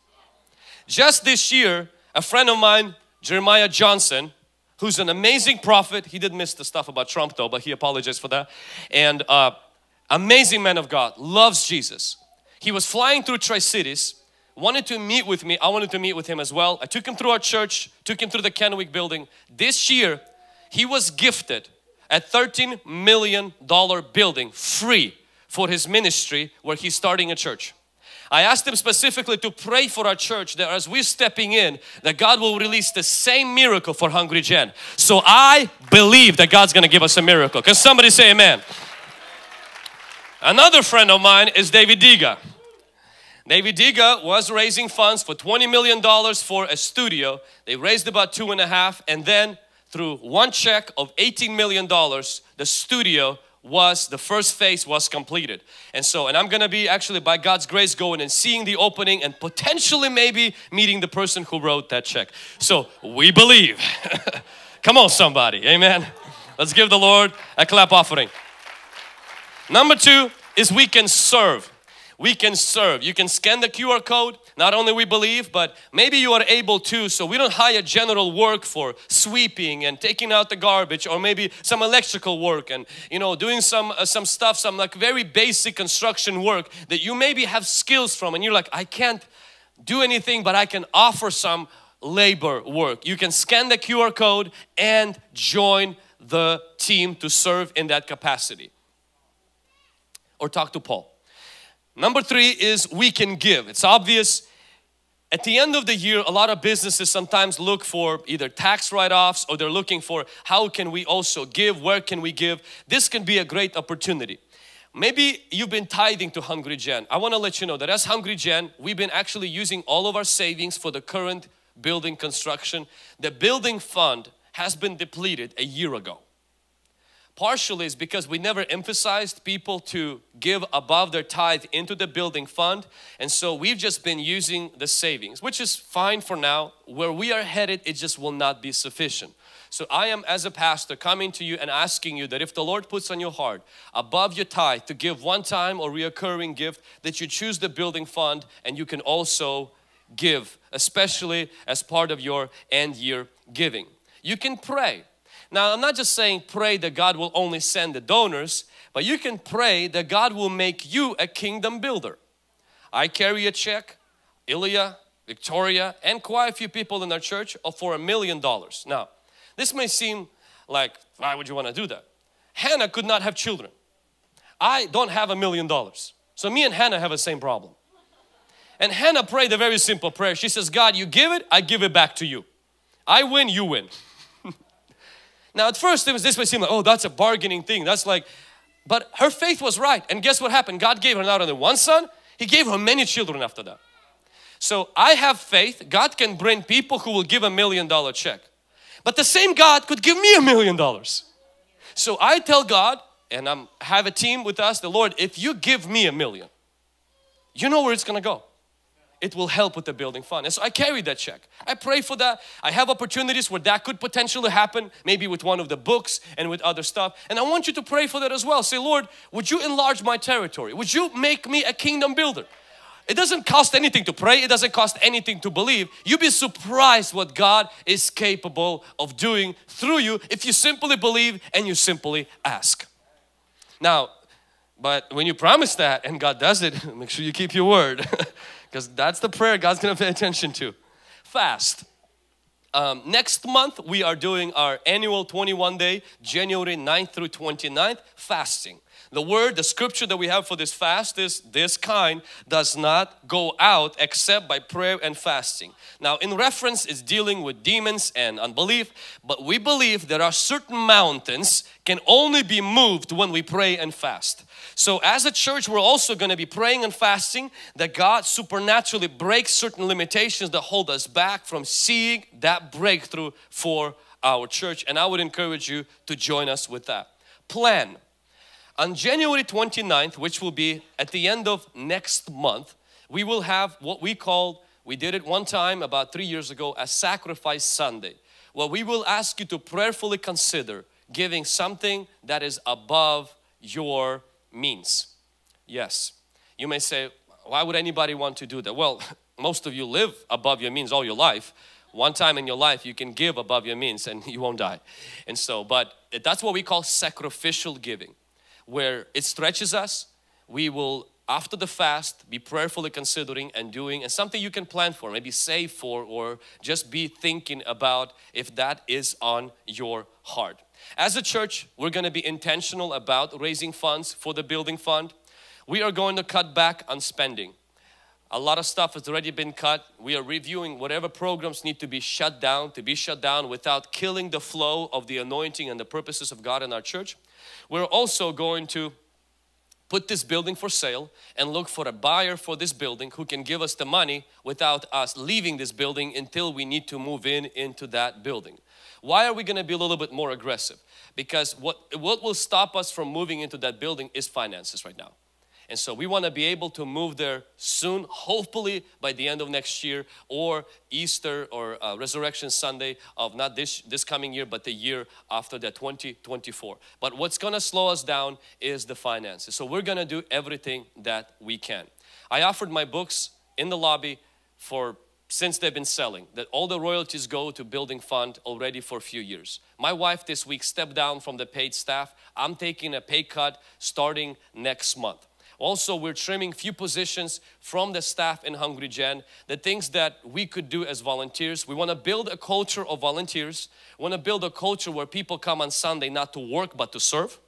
Just this year, a friend of mine, Jeremiah Johnson, who's an amazing prophet. He did miss the stuff about Trump though, but he apologized for that. And uh, amazing man of God, loves Jesus. He was flying through Tri-Cities, wanted to meet with me. I wanted to meet with him as well. I took him through our church, took him through the Kennewick building. This year, he was gifted a thirteen million dollar building free for his ministry where he's starting a church. I asked him specifically to pray for our church that as we're stepping in, that God will release the same miracle for Hungry Gen. So I believe that God's going to give us a miracle. Can somebody say amen? Another friend of mine is David Diga. David Diga was raising funds for twenty million dollars for a studio. They raised about two and a half, and then through one check of eighteen million dollars, the studio was the first phase was completed. And so, and I'm gonna be actually by God's grace going and seeing the opening and potentially maybe meeting the person who wrote that check. So we believe. Come on somebody, amen. Let's give the Lord a clap offering. Number two is we can serve. We can serve. You can scan the Q R code. Not only we believe, but maybe you are able to, so we don't hire general work for sweeping and taking out the garbage, or maybe some electrical work and, you know, doing some uh, some stuff, some like very basic construction work that you maybe have skills from and you're like, I can't do anything, but I can offer some labor work. You can scan the Q R code and join the team to serve in that capacity. Or talk to Paul. Number three is we can give. It's obvious. At the end of the year, a lot of businesses sometimes look for either tax write-offs or they're looking for how can we also give, where can we give. This can be a great opportunity. Maybe you've been tithing to Hungry Gen. I want to let you know that as Hungry Gen, we've been actually using all of our savings for the current building construction. The building fund has been depleted a year ago. Partially is because we never emphasized people to give above their tithe into the building fund, and so we've just been using the savings, which is fine for now. Where we are headed, it just will not be sufficient. So I am, as a pastor, coming to you and asking you that if the Lord puts on your heart above your tithe to give one time or reoccurring gift, that you choose the building fund and you can also give, especially as part of your end year giving. You can pray. Now, I'm not just saying pray that God will only send the donors, but you can pray that God will make you a kingdom builder. I carry a check, Ilya, Victoria, and quite a few people in our church for a million dollars. Now, this may seem like, why would you want to do that? Hannah could not have children. I don't have a million dollars. So me and Hannah have the same problem. And Hannah prayed a very simple prayer. She says, God, you give it, I give it back to you. I win, you win. Now at first, it was, this may seem like, oh, that's a bargaining thing. That's like, but her faith was right. And guess what happened? God gave her not only one son, He gave her many children after that. So I have faith. God can bring people who will give a million dollar check. But the same God could give me a million dollars. So I tell God, and I have a team with us, the Lord, if you give me a million, you know where it's going to go. It will help with the building fund. And so I carry that check. I pray for that. I have opportunities where that could potentially happen, maybe with one of the books and with other stuff. And I want you to pray for that as well. Say, Lord, would you enlarge my territory? Would you make me a kingdom builder? It doesn't cost anything to pray. It doesn't cost anything to believe. You'd be surprised what God is capable of doing through you if you simply believe and you simply ask. Now, but when you promise that and God does it, make sure you keep your word. Because that's the prayer God's going to pay attention to. Fast. Um, next month we are doing our annual twenty-one day, January ninth through twenty-ninth, fasting. The word, the scripture that we have for this fast is, this kind does not go out except by prayer and fasting. Now in reference, it's dealing with demons and unbelief. But we believe there are certain mountains can only be moved when we pray and fast. So as a church, we're also going to be praying and fasting that God supernaturally breaks certain limitations that hold us back from seeing that breakthrough for our church. And I would encourage you to join us with that. Plan. On January twenty-ninth, which will be at the end of next month, we will have what we call, we did it one time about three years ago, a Sacrifice Sunday. Well, we will ask you to prayerfully consider giving something that is above your means. Yes, you may say, why would anybody want to do that? Well, most of you live above your means all your life. One time in your life you can give above your means and you won't die. And so, but that's what we call sacrificial giving, where it stretches us. We will, after the fast, be prayerfully considering and doing, and something you can plan for, maybe save for, or just be thinking about if that is on your heart. As a church, we're going to be intentional about raising funds for the building fund. We are going to cut back on spending. A lot of stuff has already been cut. We are reviewing whatever programs need to be shut down, to be shut down without killing the flow of the anointing and the purposes of God in our church. We're also going to put this building for sale and look for a buyer for this building who can give us the money without us leaving this building until we need to move in into that building. Why are we going to be a little bit more aggressive? Because what, what will stop us from moving into that building is finances right now. And so we want to be able to move there soon, hopefully by the end of next year, or Easter or uh, Resurrection Sunday of not this, this coming year, but the year after that, twenty twenty-four. But what's going to slow us down is the finances. So we're going to do everything that we can. I offered my books in the lobby for since they've been selling, that all the royalties go to building fund already for a few years. My wife this week stepped down from the paid staff. I'm taking a pay cut starting next month. Also, we're trimming few positions from the staff in Hungry Gen, the things that we could do as volunteers. We want to build a culture of volunteers. We want to build a culture where people come on Sunday not to work but to serve.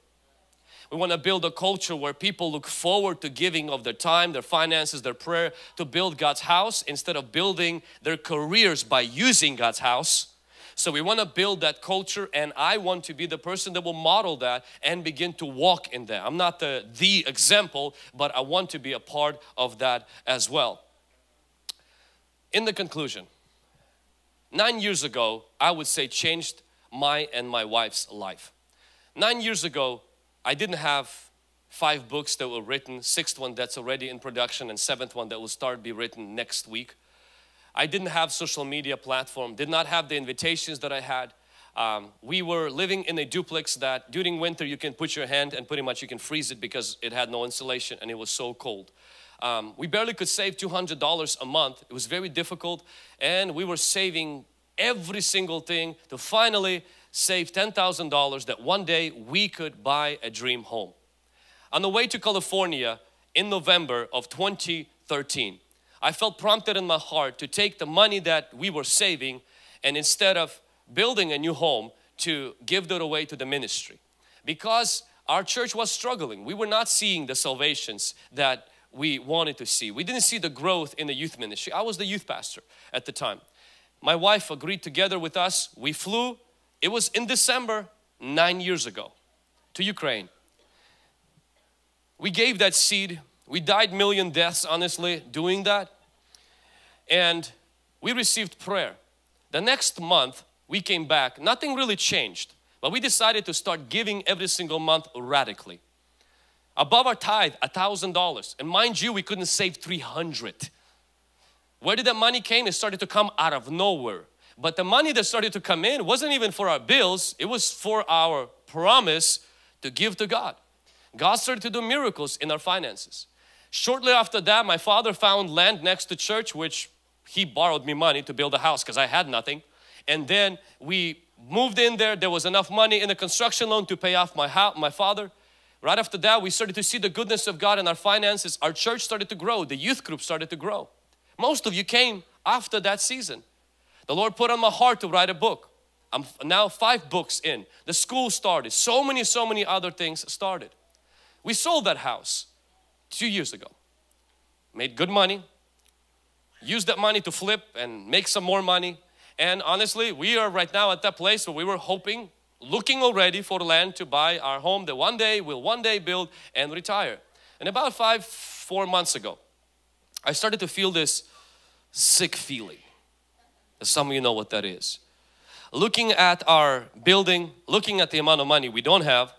We want to build a culture where people look forward to giving of their time, their finances, their prayer to build God's house instead of building their careers by using God's house. So we want to build that culture, and I want to be the person that will model that and begin to walk in that. I'm not the, the example, but I want to be a part of that as well. In the conclusion, nine years ago, I would say changed my and my wife's life. Nine years ago, I didn't have five books that were written, sixth one that's already in production, and seventh one that will start be written next week. I didn't have social media platform, did not have the invitations that I had. Um, we were living in a duplex that during winter you can put your hand and pretty much you can freeze it because it had no insulation and it was so cold. Um, we barely could save two hundred dollars a month. It was very difficult, and we were saving every single thing to finally save ten thousand dollars that one day we could buy a dream home. On the way to California in November of twenty thirteen, I felt prompted in my heart to take the money that we were saving and instead of building a new home, to give that away to the ministry, because our church was struggling. We were not seeing the salvations that we wanted to see. We didn't see the growth in the youth ministry. I was the youth pastor at the time. My wife agreed together with us. We flew. It was in December nine years ago to Ukraine. We gave that seed. We died million deaths, honestly, doing that. And we received prayer. The next month we came back. Nothing really changed, but we decided to start giving every single month radically. Above our tithe, a thousand dollars, and mind you, we couldn't save three hundred. Where did that money came? It started to come out of nowhere. But the money that started to come in wasn't even for our bills. It was for our promise to give to God. God started to do miracles in our finances. Shortly after that, my father found land next to church, which he borrowed me money to build a house because I had nothing. And then we moved in there. There was enough money in the construction loan to pay off my house, my father. Right after that, we started to see the goodness of God in our finances. Our church started to grow. The youth group started to grow. Most of you came after that season. The Lord put on my heart to write a book. I'm now five books in. The school started. So many, so many other things started. We sold that house two years ago. Made good money. Used that money to flip and make some more money. And honestly, we are right now at that place where we were hoping, looking already for land to buy our home that one day we'll one day build and retire. And about five, four months ago, I started to feel this sick feeling. Some of you know what that is. Looking at our building, looking at the amount of money we don't have,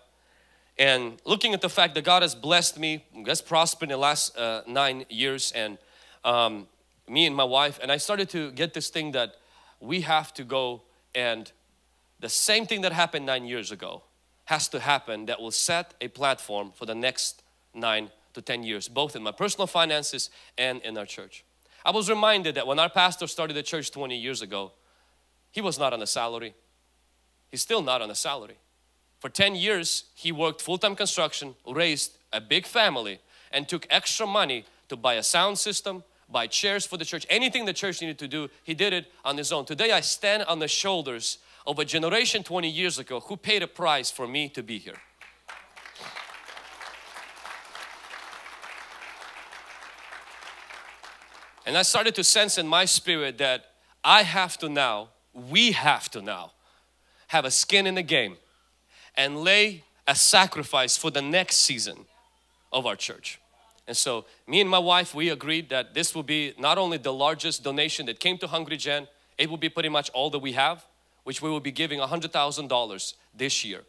and looking at the fact that God has blessed me, has prospered in the last uh, nine years, and um, me and my wife, and I started to get this thing that we have to go, and the same thing that happened nine years ago has to happen that will set a platform for the next nine to ten years, both in my personal finances and in our church. I was reminded that when our pastor started the church twenty years ago, he was not on a salary. He's still not on a salary. For ten years, he worked full-time construction, raised a big family, and took extra money to buy a sound system, buy chairs for the church. Anything the church needed to do, he did it on his own. Today I stand on the shoulders of a generation twenty years ago who paid a price for me to be here. And I started to sense in my spirit that I have to now, we have to now have a skin in the game and lay a sacrifice for the next season of our church. And so me and my wife, we agreed that this will be not only the largest donation that came to Hungry Gen, it will be pretty much all that we have, which we will be giving one hundred thousand dollars this year.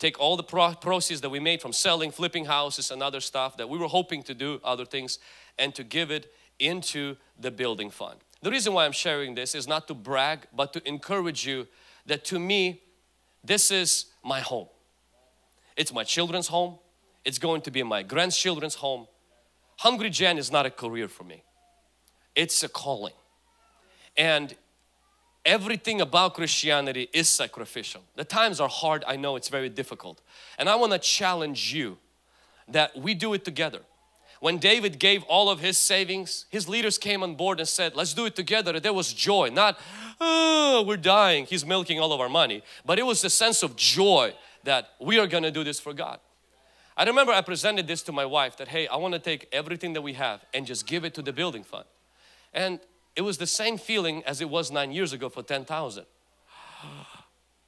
Take all the pro proceeds that we made from selling, flipping houses and other stuff that we were hoping to do other things, and to give it into the building fund. The reason why I'm sharing this is not to brag, but to encourage you that to me, this is my home. It's my children's home. It's going to be my grandchildren's home. Hungry Gen is not a career for me. It's a calling. And everything about Christianity is sacrificial. The times are hard. I know it's very difficult. And I want to challenge you that we do it together. When David gave all of his savings, his leaders came on board and said, let's do it together. There was joy, not, oh, we're dying, he's milking all of our money. But it was a sense of joy that we are going to do this for God. I remember I presented this to my wife that, hey, I want to take everything that we have and just give it to the building fund. And it was the same feeling as it was nine years ago for ten thousand.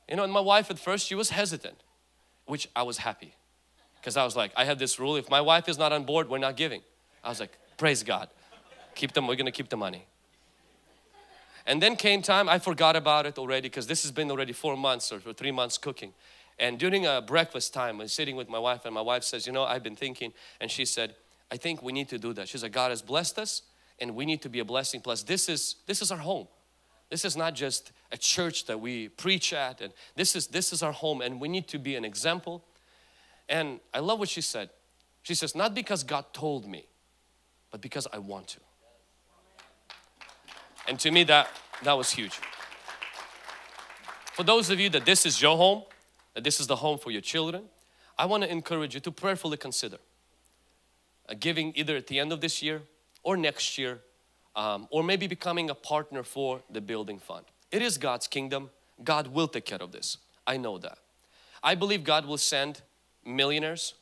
You know, and my wife at first, she was hesitant, which I was happy. Because I was like, I have this rule, if my wife is not on board, we're not giving. I was like, praise God. Keep them, we're going to keep the money. And then came time, I forgot about it already because this has been already four months or three months cooking. And during a breakfast time, I'm sitting with my wife, and my wife says, you know, I've been thinking, and she said, I think we need to do that. She's like, God has blessed us, and we need to be a blessing. Plus, this is this is our home. This is not just a church that we preach at, and this is this is our home, and we need to be an example. And I love what she said. She says, not because God told me, but because I want to. And to me, that, that was huge. For those of you that this is your home, that this is the home for your children, I want to encourage you to prayerfully consider giving either at the end of this year or next year, um, or maybe becoming a partner for the building fund. It is God's kingdom. God will take care of this. I know that. I believe God will send millionaires.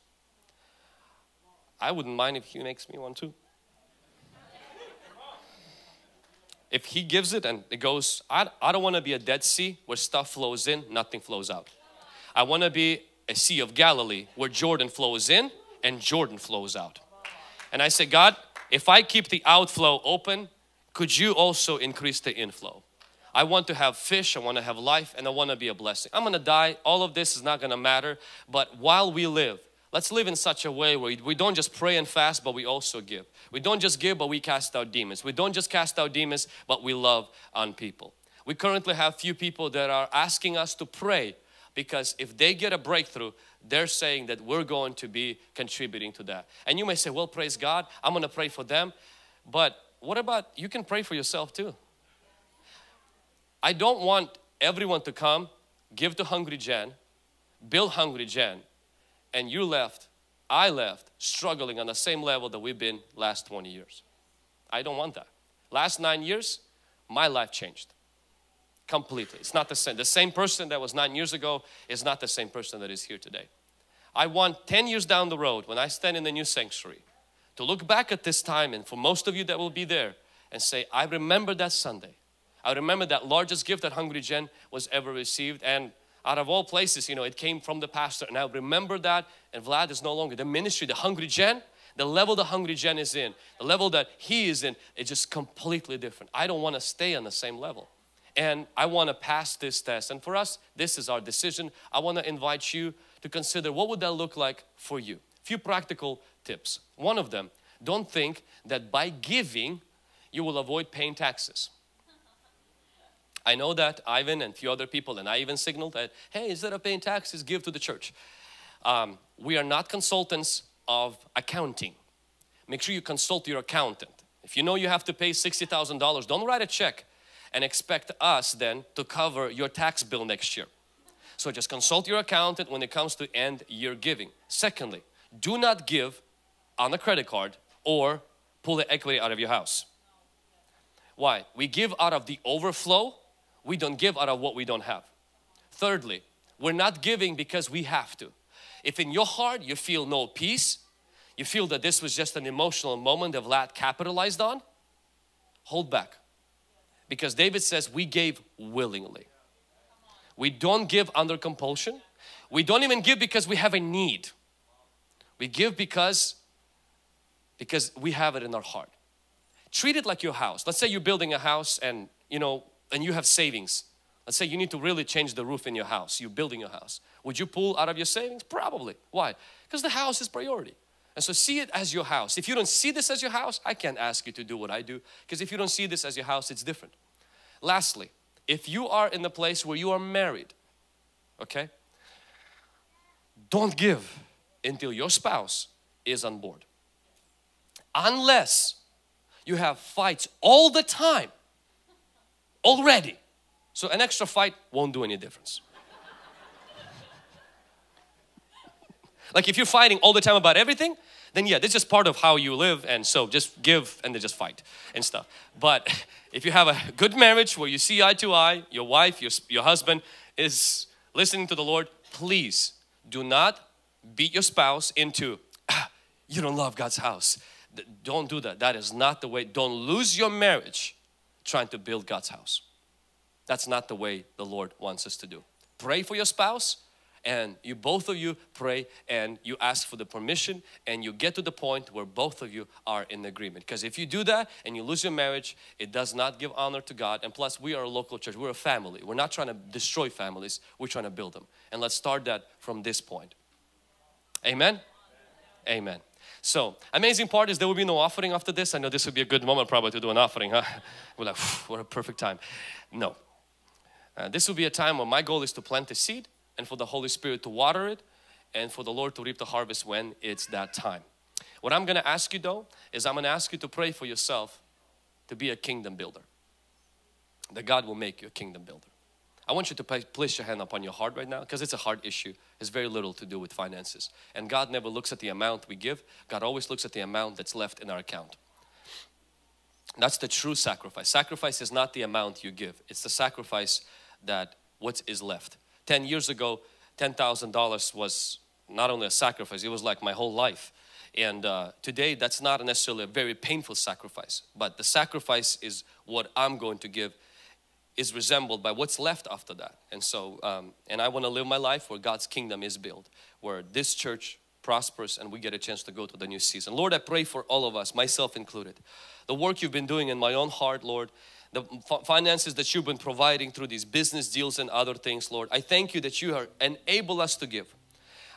I wouldn't mind if He makes me one too. If He gives it and it goes, I, I don't want to be a Dead Sea where stuff flows in, nothing flows out. I want to be a Sea of Galilee where Jordan flows in and Jordan flows out. And I say, God, if I keep the outflow open, could you also increase the inflow? I want to have fish, I want to have life, and I want to be a blessing. I'm going to die. All of this is not going to matter. But while we live, let's live in such a way where we don't just pray and fast, but we also give. We don't just give, but we cast out demons. We don't just cast out demons, but we love on people. We currently have few people that are asking us to pray, because if they get a breakthrough, they're saying that we're going to be contributing to that. And you may say, well, praise God, I'm going to pray for them. But what about, you can pray for yourself too. I don't want everyone to come, give to Hungry Gen, build Hungry Gen, and you left, I left, struggling on the same level that we've been last twenty years. I don't want that. Last nine years, my life changed completely. It's not the same. The same person that was nine years ago is not the same person that is here today. I want ten years down the road, when I stand in the new sanctuary, to look back at this time, and for most of you that will be there, and say, I remember that Sunday. I remember that largest gift that Hungry Gen was ever received, and out of all places, you know, it came from the pastor, and I remember that. And Vlad is no longer the ministry, the Hungry Gen, the level the Hungry Gen is in, the level that he is in, it's just completely different. I don't want to stay on the same level, and I want to pass this test. And for us, this is our decision. I want to invite you to consider, what would that look like for you? A few practical tips. One of them, don't think that by giving you will avoid paying taxes. I know that Ivan and a few other people, and I even signaled that, hey, instead of paying taxes, give to the church. Um, we are not consultants of accounting. Make sure you consult your accountant. If you know you have to pay sixty thousand dollars, don't write a check and expect us then to cover your tax bill next year. So just consult your accountant when it comes to end year giving. Secondly, do not give on a credit card or pull the equity out of your house. Why? We give out of the overflow. We don't give out of what we don't have. Thirdly, we're not giving because we have to. If in your heart you feel no peace, you feel that this was just an emotional moment that Vlad capitalized on, hold back. Because David says we gave willingly. We don't give under compulsion. We don't even give because we have a need. We give because, because we have it in our heart. Treat it like your house. Let's say you're building a house, and you know, and you have savings. Let's say you need to really change the roof in your house. You're building your house. Would you pull out of your savings? Probably. Why? Because the house is priority. And so see it as your house. If you don't see this as your house, I can't ask you to do what I do, because if you don't see this as your house, it's different. Lastly, if you are in the place where you are married, okay, don't give until your spouse is on board. Unless you have fights all the time already, so an extra fight won't do any difference. Like if you're fighting all the time about everything, then yeah, this is just part of how you live, and so just give and then just fight and stuff. But if you have a good marriage where you see eye to eye, your wife, your, your husband is listening to the Lord, please do not beat your spouse into, ah, you don't love God's house. Don't do that. That is not the way. Don't lose your marriage trying to build God's house. That's not the way the Lord wants us to do. Pray for your spouse, and you, both of you pray, and you ask for the permission, and you get to the point where both of you are in agreement. Because if you do that and you lose your marriage, it does not give honor to God. And plus, we are a local church. We're a family. We're not trying to destroy families. We're trying to build them. And let's start that from this point. Amen? Amen. So, amazing part is there will be no offering after this. I know this would be a good moment probably to do an offering, huh? We're like, what a perfect time. No. Uh, this will be a time where my goal is to plant the seed and for the Holy Spirit to water it and for the Lord to reap the harvest when it's that time. What I'm going to ask you though is I'm going to ask you to pray for yourself to be a kingdom builder. That God will make you a kingdom builder. I want you to place your hand upon your heart right now, because it's a hard issue. It's very little to do with finances. And God never looks at the amount we give. God always looks at the amount that's left in our account. That's the true sacrifice. Sacrifice is not the amount you give. It's the sacrifice that what is left. Ten years ago, ten thousand dollars was not only a sacrifice, it was like my whole life. And uh, today, that's not necessarily a very painful sacrifice. But the sacrifice is what I'm going to give is resembled by what's left after that. And so, um, and I want to live my life where God's kingdom is built, where this church prospers and we get a chance to go to the new season. Lord, I pray for all of us, myself included. The work you've been doing in my own heart, Lord, the finances that you've been providing through these business deals and other things, Lord. I thank you that you are enable us to give.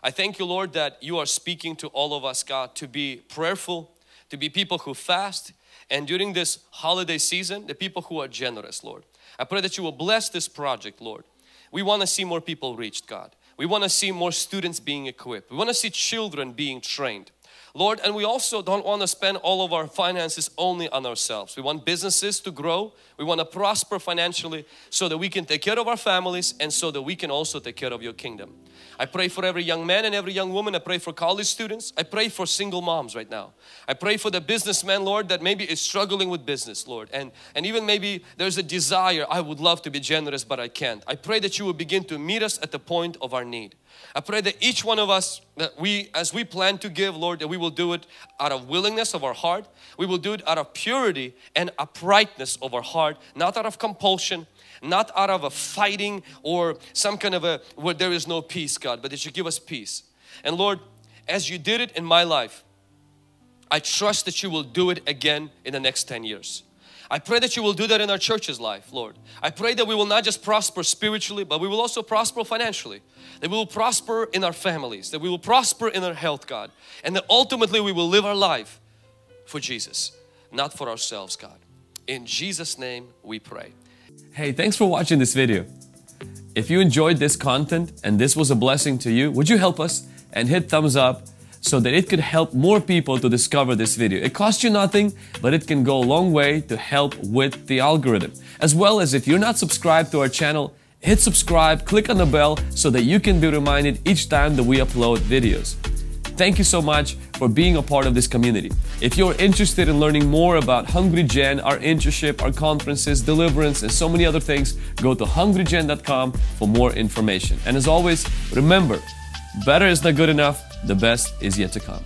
I thank you, Lord, that you are speaking to all of us, God, to be prayerful, to be people who fast, and during this holiday season, the people who are generous, Lord. I pray that you will bless this project, Lord. We want to see more people reached, God. We want to see more students being equipped. We want to see children being trained, Lord. And we also don't want to spend all of our finances only on ourselves. We want businesses to grow. We want to prosper financially so that we can take care of our families and so that we can also take care of your kingdom. I pray for every young man and every young woman. I pray for college students. I pray for single moms right now. I pray for the businessman, Lord, that maybe is struggling with business, Lord. And, and even maybe there's a desire, I would love to be generous, but I can't. I pray that you will begin to meet us at the point of our need. I pray that each one of us, that we, as we plan to give, Lord, that we will do it out of willingness of our heart. We will do it out of purity and uprightness of our heart, not out of compulsion, not out of a fighting or some kind of a, where there is no peace, God, but that you give us peace. And Lord, as you did it in my life, I trust that you will do it again in the next ten years. I pray that you will do that in our church's life, Lord. I pray that we will not just prosper spiritually, but we will also prosper financially. That we will prosper in our families. That we will prosper in our health, God. And that ultimately we will live our life for Jesus, not for ourselves, God. In Jesus' name we pray. Hey, thanks for watching this video. If you enjoyed this content and this was a blessing to you, would you help us and hit thumbs up so that it could help more people to discover this video. It costs you nothing, but it can go a long way to help with the algorithm. As well as if you're not subscribed to our channel, hit subscribe, click on the bell so that you can be reminded each time that we upload videos. Thank you so much for being a part of this community. If you're interested in learning more about Hungry Gen, our internship, our conferences, deliverance, and so many other things, go to hungry gen dot com for more information. And as always, remember, better is not good enough. The best is yet to come.